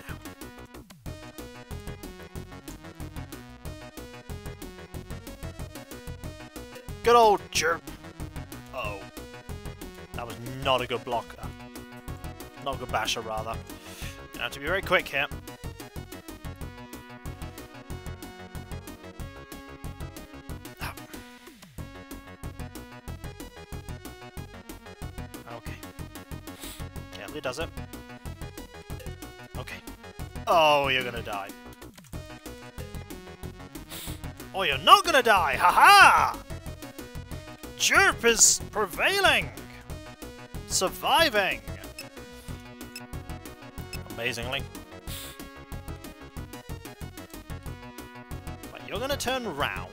Good old chirp. Uh oh. That was not a good blocker. Not a good basher, rather. I have to be very quick here. Ah. Okay. Carefully does it. Okay. Oh, you're gonna die. Oh, you're not gonna die! Haha! Chirp is prevailing! Surviving! Amazingly. But you're gonna turn round,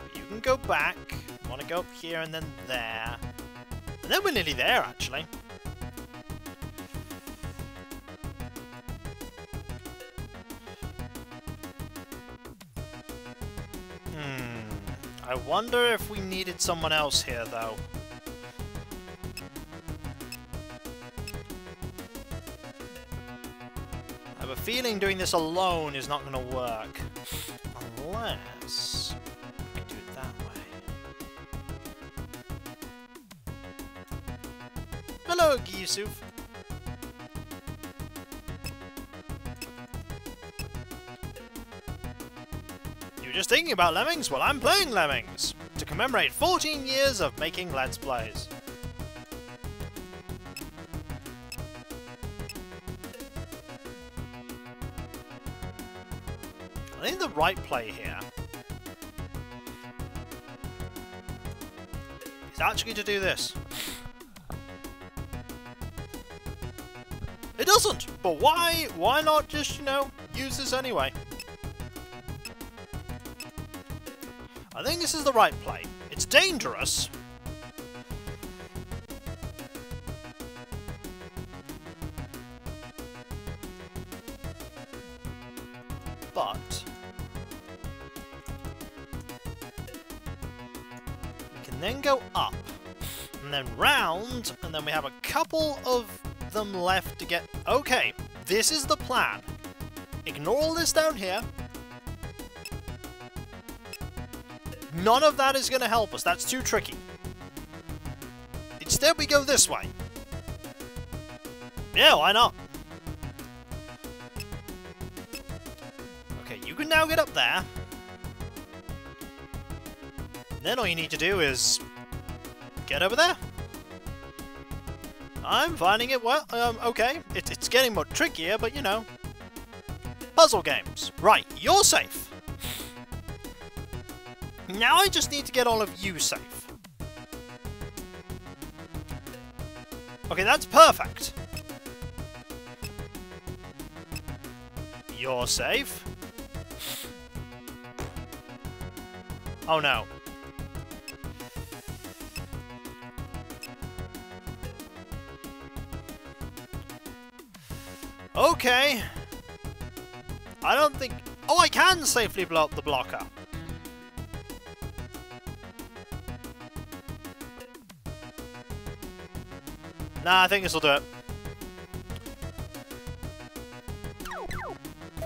but you can go back. You wanna go up here and then there. And then we're nearly there, actually. Hmm. I wonder if we needed someone else here, though. Feeling doing this alone is not going to work, unless we can do it that way. Hello, Yusuf. You were just thinking about Lemmings? Well, I'm playing Lemmings to commemorate fourteen years of making Let's Plays. I think the right play here is actually to do this. It doesn't! But why? Why not just, you know, use this anyway? I think this is the right play. It's dangerous. But then go up, and then round, and then we have a couple of them left to get... Okay, this is the plan. Ignore all this down here. None of that is going to help us. That's too tricky. Instead, we go this way. Yeah, why not? Okay, you can now get up there. Then all you need to do is get over there. I'm finding it well. Um, okay, it, it's getting more trickier, but you know, puzzle games. Right, you're safe. Now I just need to get all of you safe. Okay, that's perfect. You're safe. Oh no. Okay. I don't think... Oh, I can safely blow up the blocker. Nah, I think this will do it.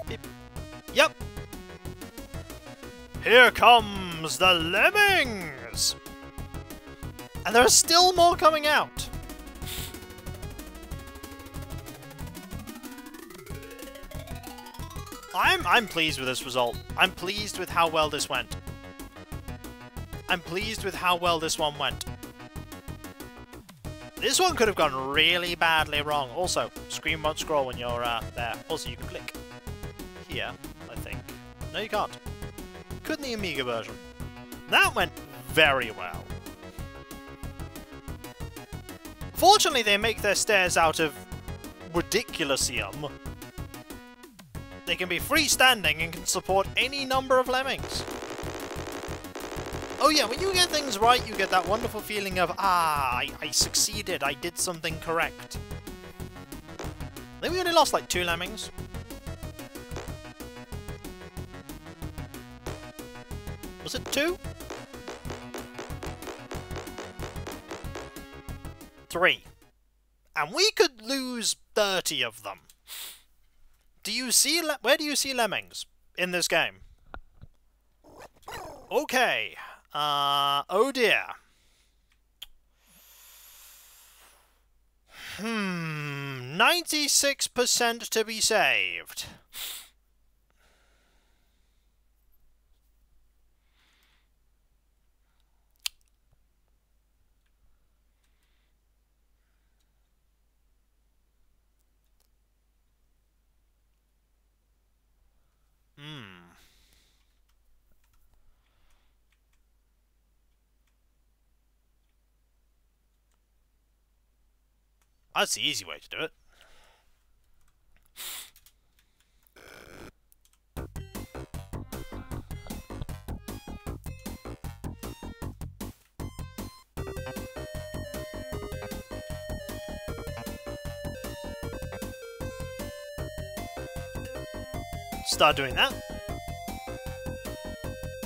Beep. Yep. Here comes the Lemmings! And there are still more coming out. I'm, I'm pleased with this result. I'm pleased with how well this went. I'm pleased with how well this one went. This one could have gone really badly wrong. Also, screen won't scroll when you're uh, there. Also, you can click here, I think. No, you can't. Couldn't the Amiga version. That went very well. Fortunately, they make their stairs out of ridiculousium. They can be freestanding and can support any number of lemmings. Oh yeah, when you get things right, you get that wonderful feeling of, ah, I, I succeeded, I did something correct. I think we only lost like two lemmings. Was it two? Three. And we could lose thirty of them. Do you see le- where do you see lemmings in this game? Okay. Uh, oh dear. Hmm. ninety-six percent to be saved. Hmm. That's the easy way to do it. Start doing that.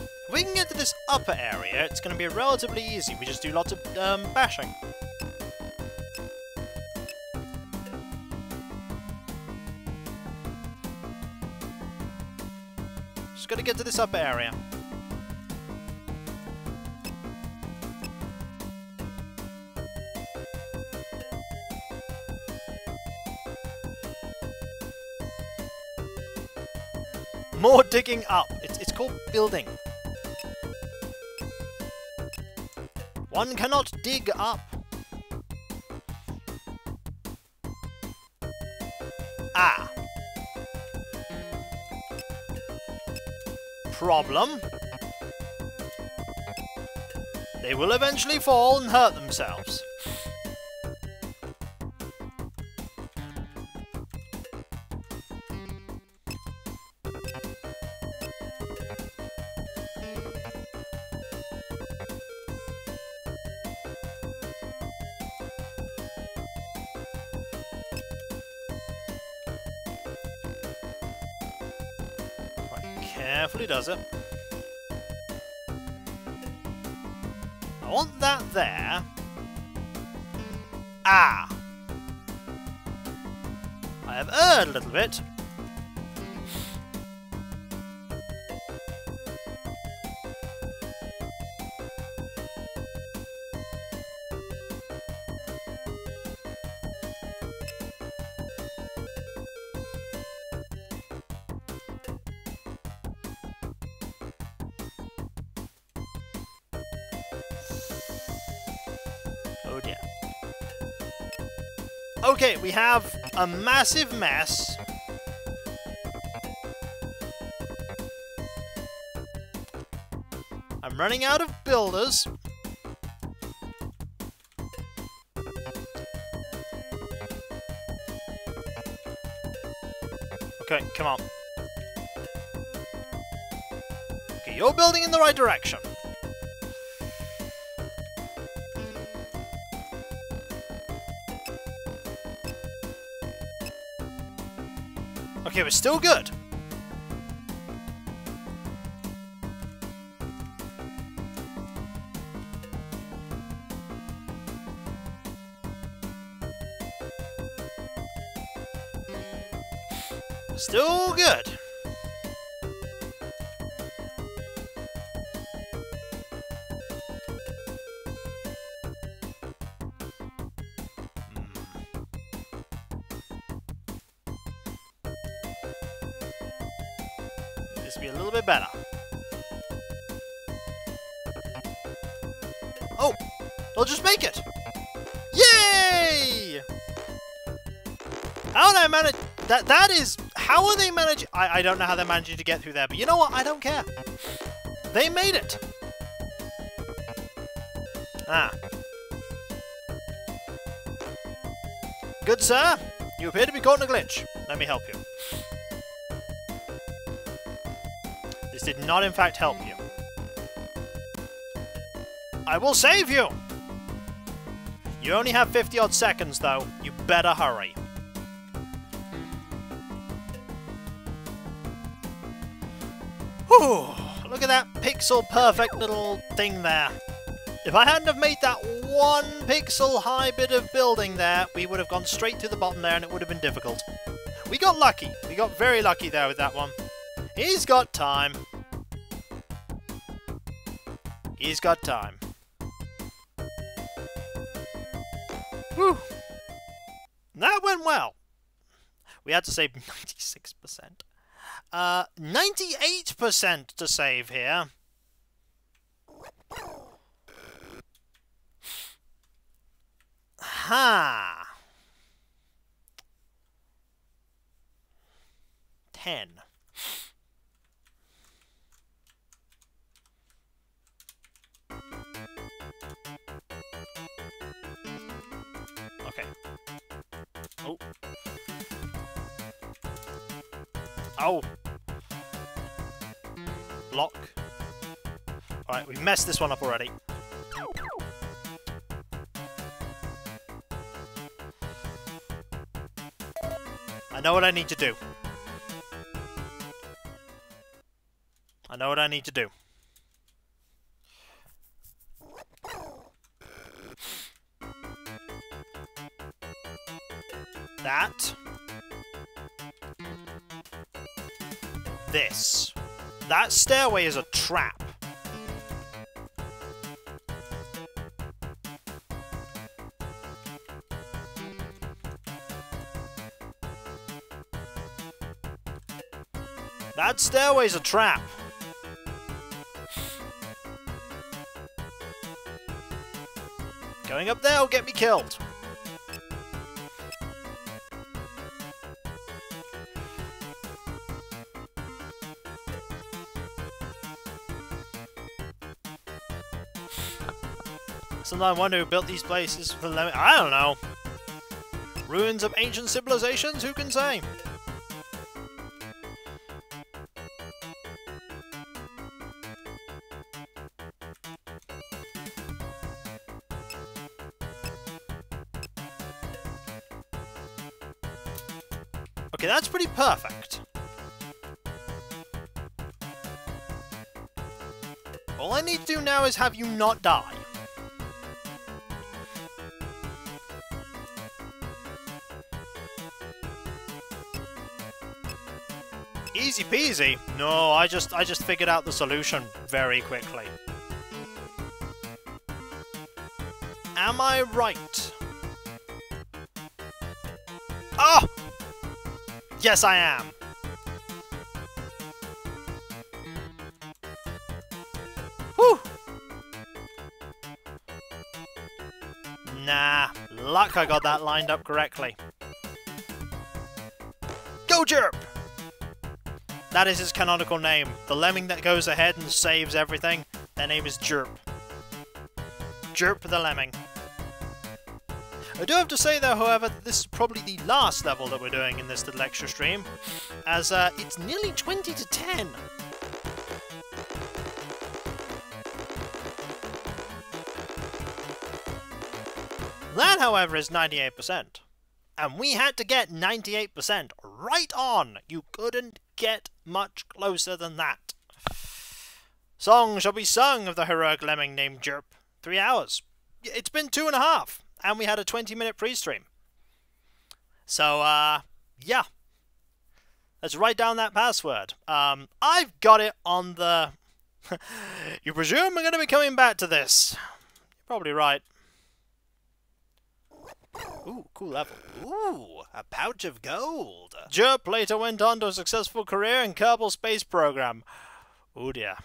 If we can get to this upper area, it's going to be relatively easy. We just do lots of um, bashing. Just got to get to this upper area. More digging up. It's, it's called building. One cannot dig up. Ah. Problem. They will eventually fall and hurt themselves. Carefully does it. I want that there. Ah! I have erred a little bit. Okay, we have a massive mess. I'm running out of builders. Okay, come on. Okay, you're building in the right direction. Okay, we're still good. Still good. Be a little bit better. Oh! They'll just make it! Yay! How did I manage... That, that is How are they managing? I, I don't know how they're managing to get through there, but you know what? I don't care. They made it. Ah. Good sir, you appear to be caught in a glitch. Let me help you. This did not in fact help you. I will save you! You only have fifty odd seconds though, you better hurry. Whew! Look at that pixel perfect little thing there. If I hadn't have made that one pixel high bit of building there, we would have gone straight to the bottom there and it would have been difficult. We got lucky. We got very lucky there with that one. He's got time. He's got time. Whew. That went well. We had to save ninety-six percent. Uh, ninety-eight percent to save here. Ha! ten. Okay. Oh. Oh. Block. Alright, we messed this one up already. I know what I need to do. I know what I need to do. That. This. That stairway is a trap. That stairway's a trap. Going up there will get me killed. Sometimes I wonder who built these places for Lemmings. I don't know. Ruins of ancient civilizations? Who can say? Okay, that's pretty perfect. All I need to do now is have you not die. Easy peasy. No, I just I just figured out the solution very quickly. Am I right? Ah! Oh! Yes, I am! Whew! Nah, luck I got that lined up correctly. Go Jerp! That is his canonical name. The lemming that goes ahead and saves everything, their name is Jerp. Jerp the lemming. I do have to say though, however, that this is probably the last level that we're doing in this lecture stream, as uh, it's nearly twenty to ten! That, however, is ninety-eight percent. And we had to get ninety-eight percent right on! You couldn't get much closer than that. Song shall be sung of the heroic lemming named Jerp. Three hours. It's been two and a half. And we had a twenty minute pre-stream. So, uh, yeah. Let's write down that password. Um, I've got it on the... You presume we're going to be coming back to this. You're probably right. Ooh, cool level. Ooh, a pouch of gold. Jerp later went on to a successful career in Kerbal Space Program. Oh dear.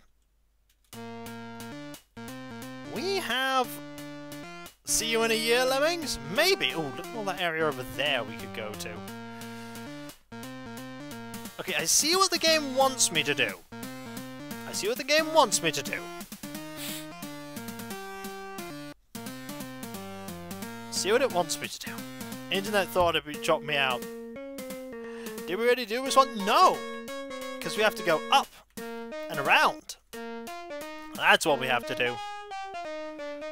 We have... See you in a year, Lemmings? Maybe! Oh, look at all that area over there we could go to. Okay, I see what the game wants me to do. I see what the game wants me to do. See what it wants me to do. Internet thought it would chop me out. Did we already do this one? No! Because we have to go up and around. That's what we have to do.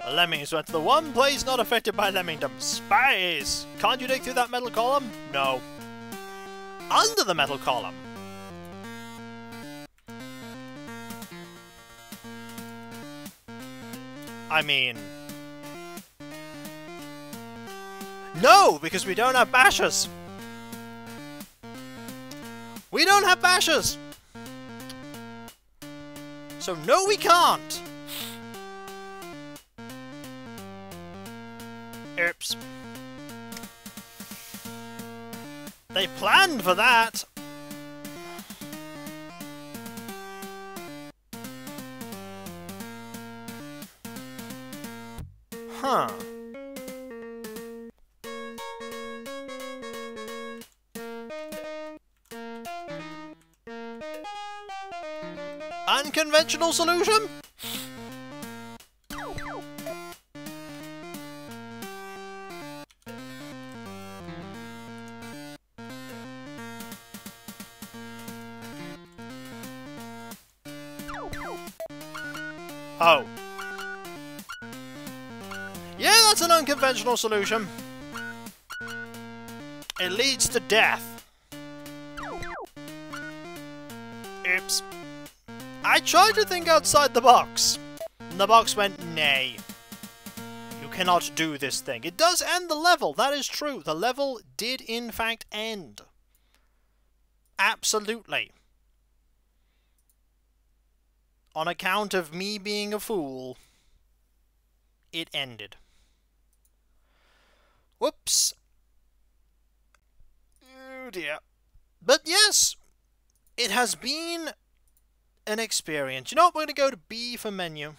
The lemmings went to the one place not affected by lemmingdom. Space! Can't you dig through that metal column? No. Under the metal column! I mean... No! Because we don't have bashers! We don't have bashers! So no, we can't! Oops. They planned for that! Huh. Unconventional solution? Oh. Yeah, that's an unconventional solution. It leads to death. Oops. I tried to think outside the box. And the box went, nay. You cannot do this thing. It does end the level, that is true. The level did in fact end. Absolutely. On account of me being a fool, it ended. Whoops. Oh dear. But yes, it has been an experience. You know what? We're going to go to B for menu.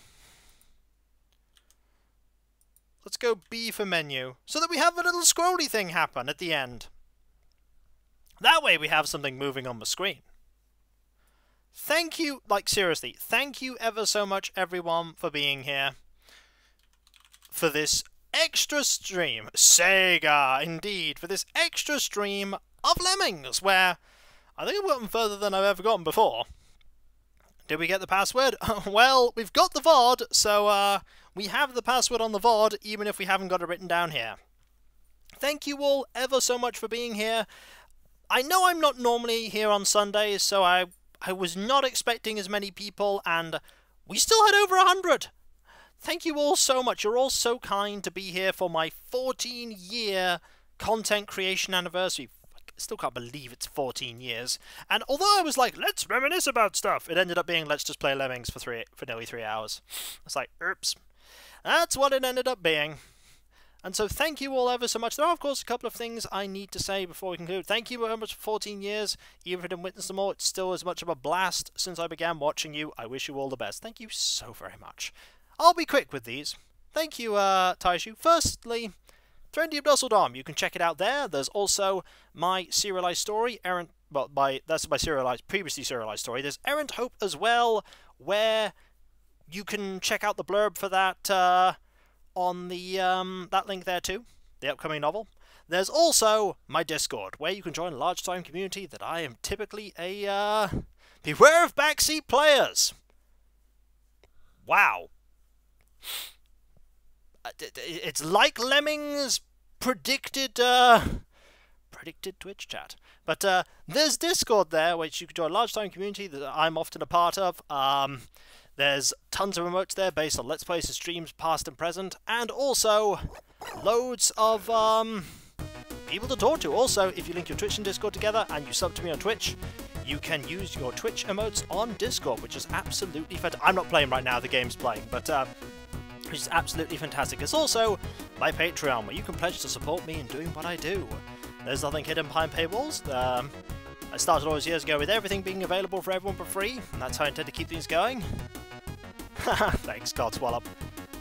Let's go B for menu, so that we have a little scrolly thing happen at the end. That way we have something moving on the screen. Thank you, like seriously, thank you ever so much everyone for being here for this extra stream. Sega, indeed, for this extra stream of Lemmings, where I think I've gotten further than I've ever gotten before. Did we get the password? Well, we've got the V O D, so uh, we have the password on the V O D, even if we haven't got it written down here. Thank you all ever so much for being here. I know I'm not normally here on Sundays, so I... I was not expecting as many people, and we still had over a hundred! Thank you all so much, you're all so kind to be here for my fourteen year content creation anniversary. I still can't believe it's fourteen years. And although I was like, let's reminisce about stuff, it ended up being let's just play Lemmings for, three, for nearly three hours. It's like, oops. That's what it ended up being. And so thank you all ever so much. There are, of course, a couple of things I need to say before we conclude. Thank you very much for fourteen years. Even if I didn't witness them all, it's still as much of a blast since I began watching you. I wish you all the best. Thank you so very much. I'll be quick with these. Thank you, uh, Taishu. Firstly, Trendy of Dusseldorm. You can check it out there. There's also my serialized story, Errant... Well, my, that's my serialized, previously serialized story. There's Errant Hope as well, where you can check out the blurb for that, uh... on the um, that link there too, the upcoming novel. There's also my Discord, where you can join a large time community that I am typically a... Uh, beware of backseat players! Wow. It's like Lemmings predicted... Uh, predicted Twitch chat. But uh, there's Discord there, which you can join a large time community that I'm often a part of. Um... There's tons of remotes there based on Let's Plays and streams past and present, and also loads of um, people to talk to. Also, if you link your Twitch and Discord together and you sub to me on Twitch, you can use your Twitch emotes on Discord, which is absolutely fantastic. I'm not playing right now, the game's playing, but uh, which is absolutely fantastic. It's also my Patreon, where you can pledge to support me in doing what I do. There's nothing hidden behind paywalls. Um, I started all those years ago with everything being available for everyone for free, and that's how I intend to keep things going. Thanks, Codswallop.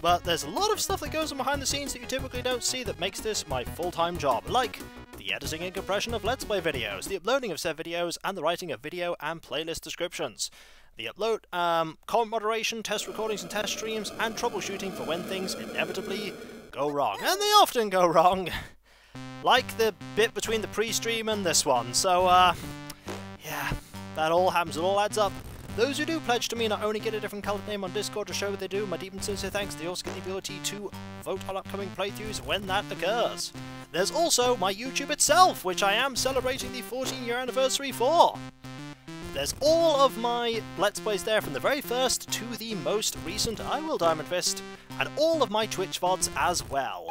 But there's a lot of stuff that goes on behind the scenes that you typically don't see that makes this my full-time job, like the the editing and compression of Let's Play videos, the uploading of said videos, and the writing of video and playlist descriptions. The upload, um, comment moderation, test recordings and test streams, and troubleshooting for when things inevitably go wrong. And they often go wrong! Like the bit between the pre-stream and this one, so, uh, yeah, that all happens, it all adds up. Those who do pledge to me not only get a different coloured name on Discord to show what they do, my deep and sincere thanks, they also get the ability to vote on upcoming playthroughs when that occurs. There's also my YouTube itself, which I am celebrating the fourteen year anniversary for! There's all of my Let's Plays there, from the very first to the most recent I Will Diamond Fist, and all of my Twitch V O Ds as well.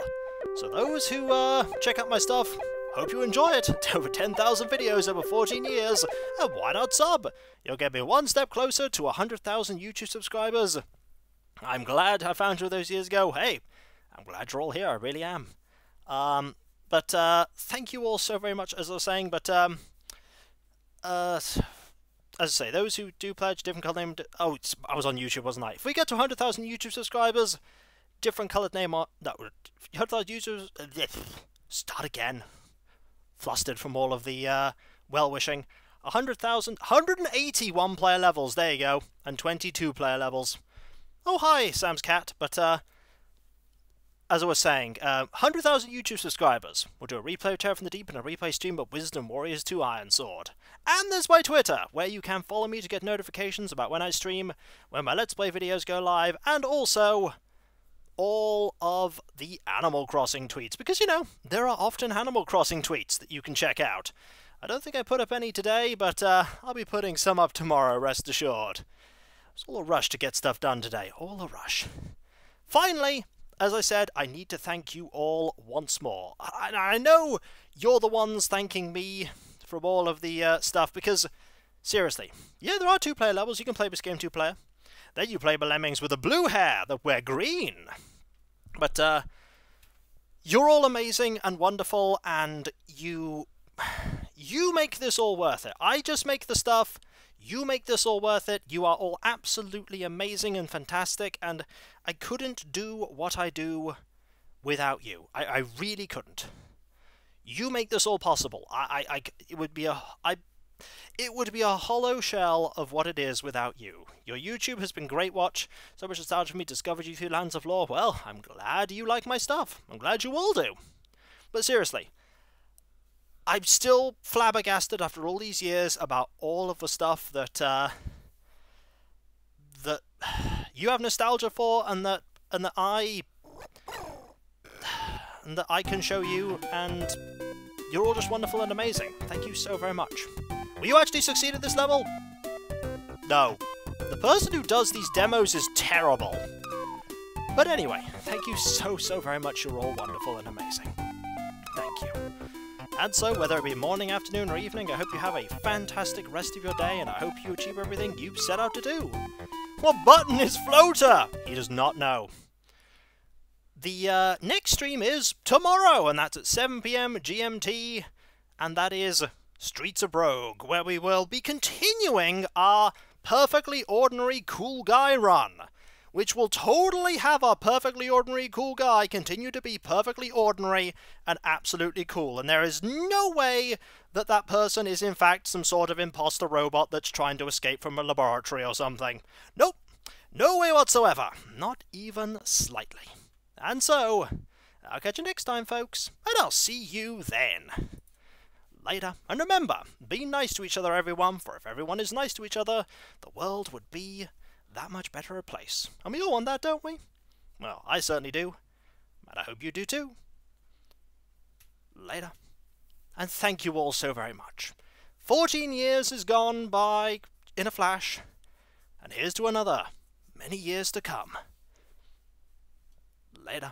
So those who, uh, check out my stuff, hope you enjoy it! Over ten thousand videos over fourteen years, and why not sub? You'll get me one step closer to one hundred thousand YouTube subscribers. I'm glad I found you those years ago. Hey, I'm glad you're all here, I really am. Um, but, uh, thank you all so very much, as I was saying, but, um, uh, as I say, those who do pledge, different colour name, oh, it's, I was on YouTube, wasn't I? If we get to one hundred thousand YouTube subscribers, different coloured name on, no, one hundred thousand users, uh, start again. Flustered from all of the uh, well-wishing. one hundred thousand... one hundred eighty one-player levels, there you go. And twenty-two player levels. Oh, hi, Sam's cat. But, uh... as I was saying, uh, one hundred thousand YouTube subscribers. We'll do a replay of Terror from the Deep and a replay stream of Wisdom Warriors two Iron Sword. And there's my Twitter, where you can follow me to get notifications about when I stream, when my Let's Play videos go live, and also all of the Animal Crossing tweets, because, you know, there are often Animal Crossing tweets that you can check out. I don't think I put up any today, but uh, I'll be putting some up tomorrow, rest assured. It's all a rush to get stuff done today, all a rush. Finally, as I said, I need to thank you all once more. I, I know you're the ones thanking me for all of the uh, stuff, because, seriously, yeah, there are two-player levels, you can play this game two-player. Then you play Lemmings with the blue hair that wear green! But, uh, you're all amazing and wonderful, and you... you make this all worth it. I just make the stuff, you make this all worth it, you are all absolutely amazing and fantastic, and I couldn't do what I do without you. I, I really couldn't. You make this all possible. I, I, I, it would be a... I, It would be a hollow shell of what it is without you. Your YouTube has been great watch, so much nostalgia for me discovered you through Lands of Lore. Well, I'm glad you like my stuff. I'm glad you all do. But seriously, I'm still flabbergasted after all these years about all of the stuff that, uh, that you have nostalgia for, and that, and that I, and that I can show you, and you're all just wonderful and amazing. Thank you so very much. Will you actually succeed at this level? No. The person who does these demos is terrible. But anyway, thank you so, so very much. You're all wonderful and amazing. Thank you. And so, whether it be morning, afternoon, or evening, I hope you have a fantastic rest of your day, and I hope you achieve everything you've set out to do. What button is Floater? He does not know. The uh, next stream is tomorrow, and that's at seven p m G M T, and that is Streets of Rogue, where we will be continuing our Perfectly Ordinary Cool Guy run, which will totally have our Perfectly Ordinary Cool Guy continue to be perfectly ordinary and absolutely cool, and there is no way that that person is in fact some sort of imposter robot that's trying to escape from a laboratory or something. Nope. No way whatsoever. Not even slightly. And so, I'll catch you next time, folks, and I'll see you then. Later. And remember, be nice to each other, everyone, for if everyone is nice to each other, the world would be that much better a place. And we all want that, don't we? Well, I certainly do. And I hope you do too. Later. And thank you all so very much. Fourteen years is gone by in a flash, and here's to another many years to come. Later.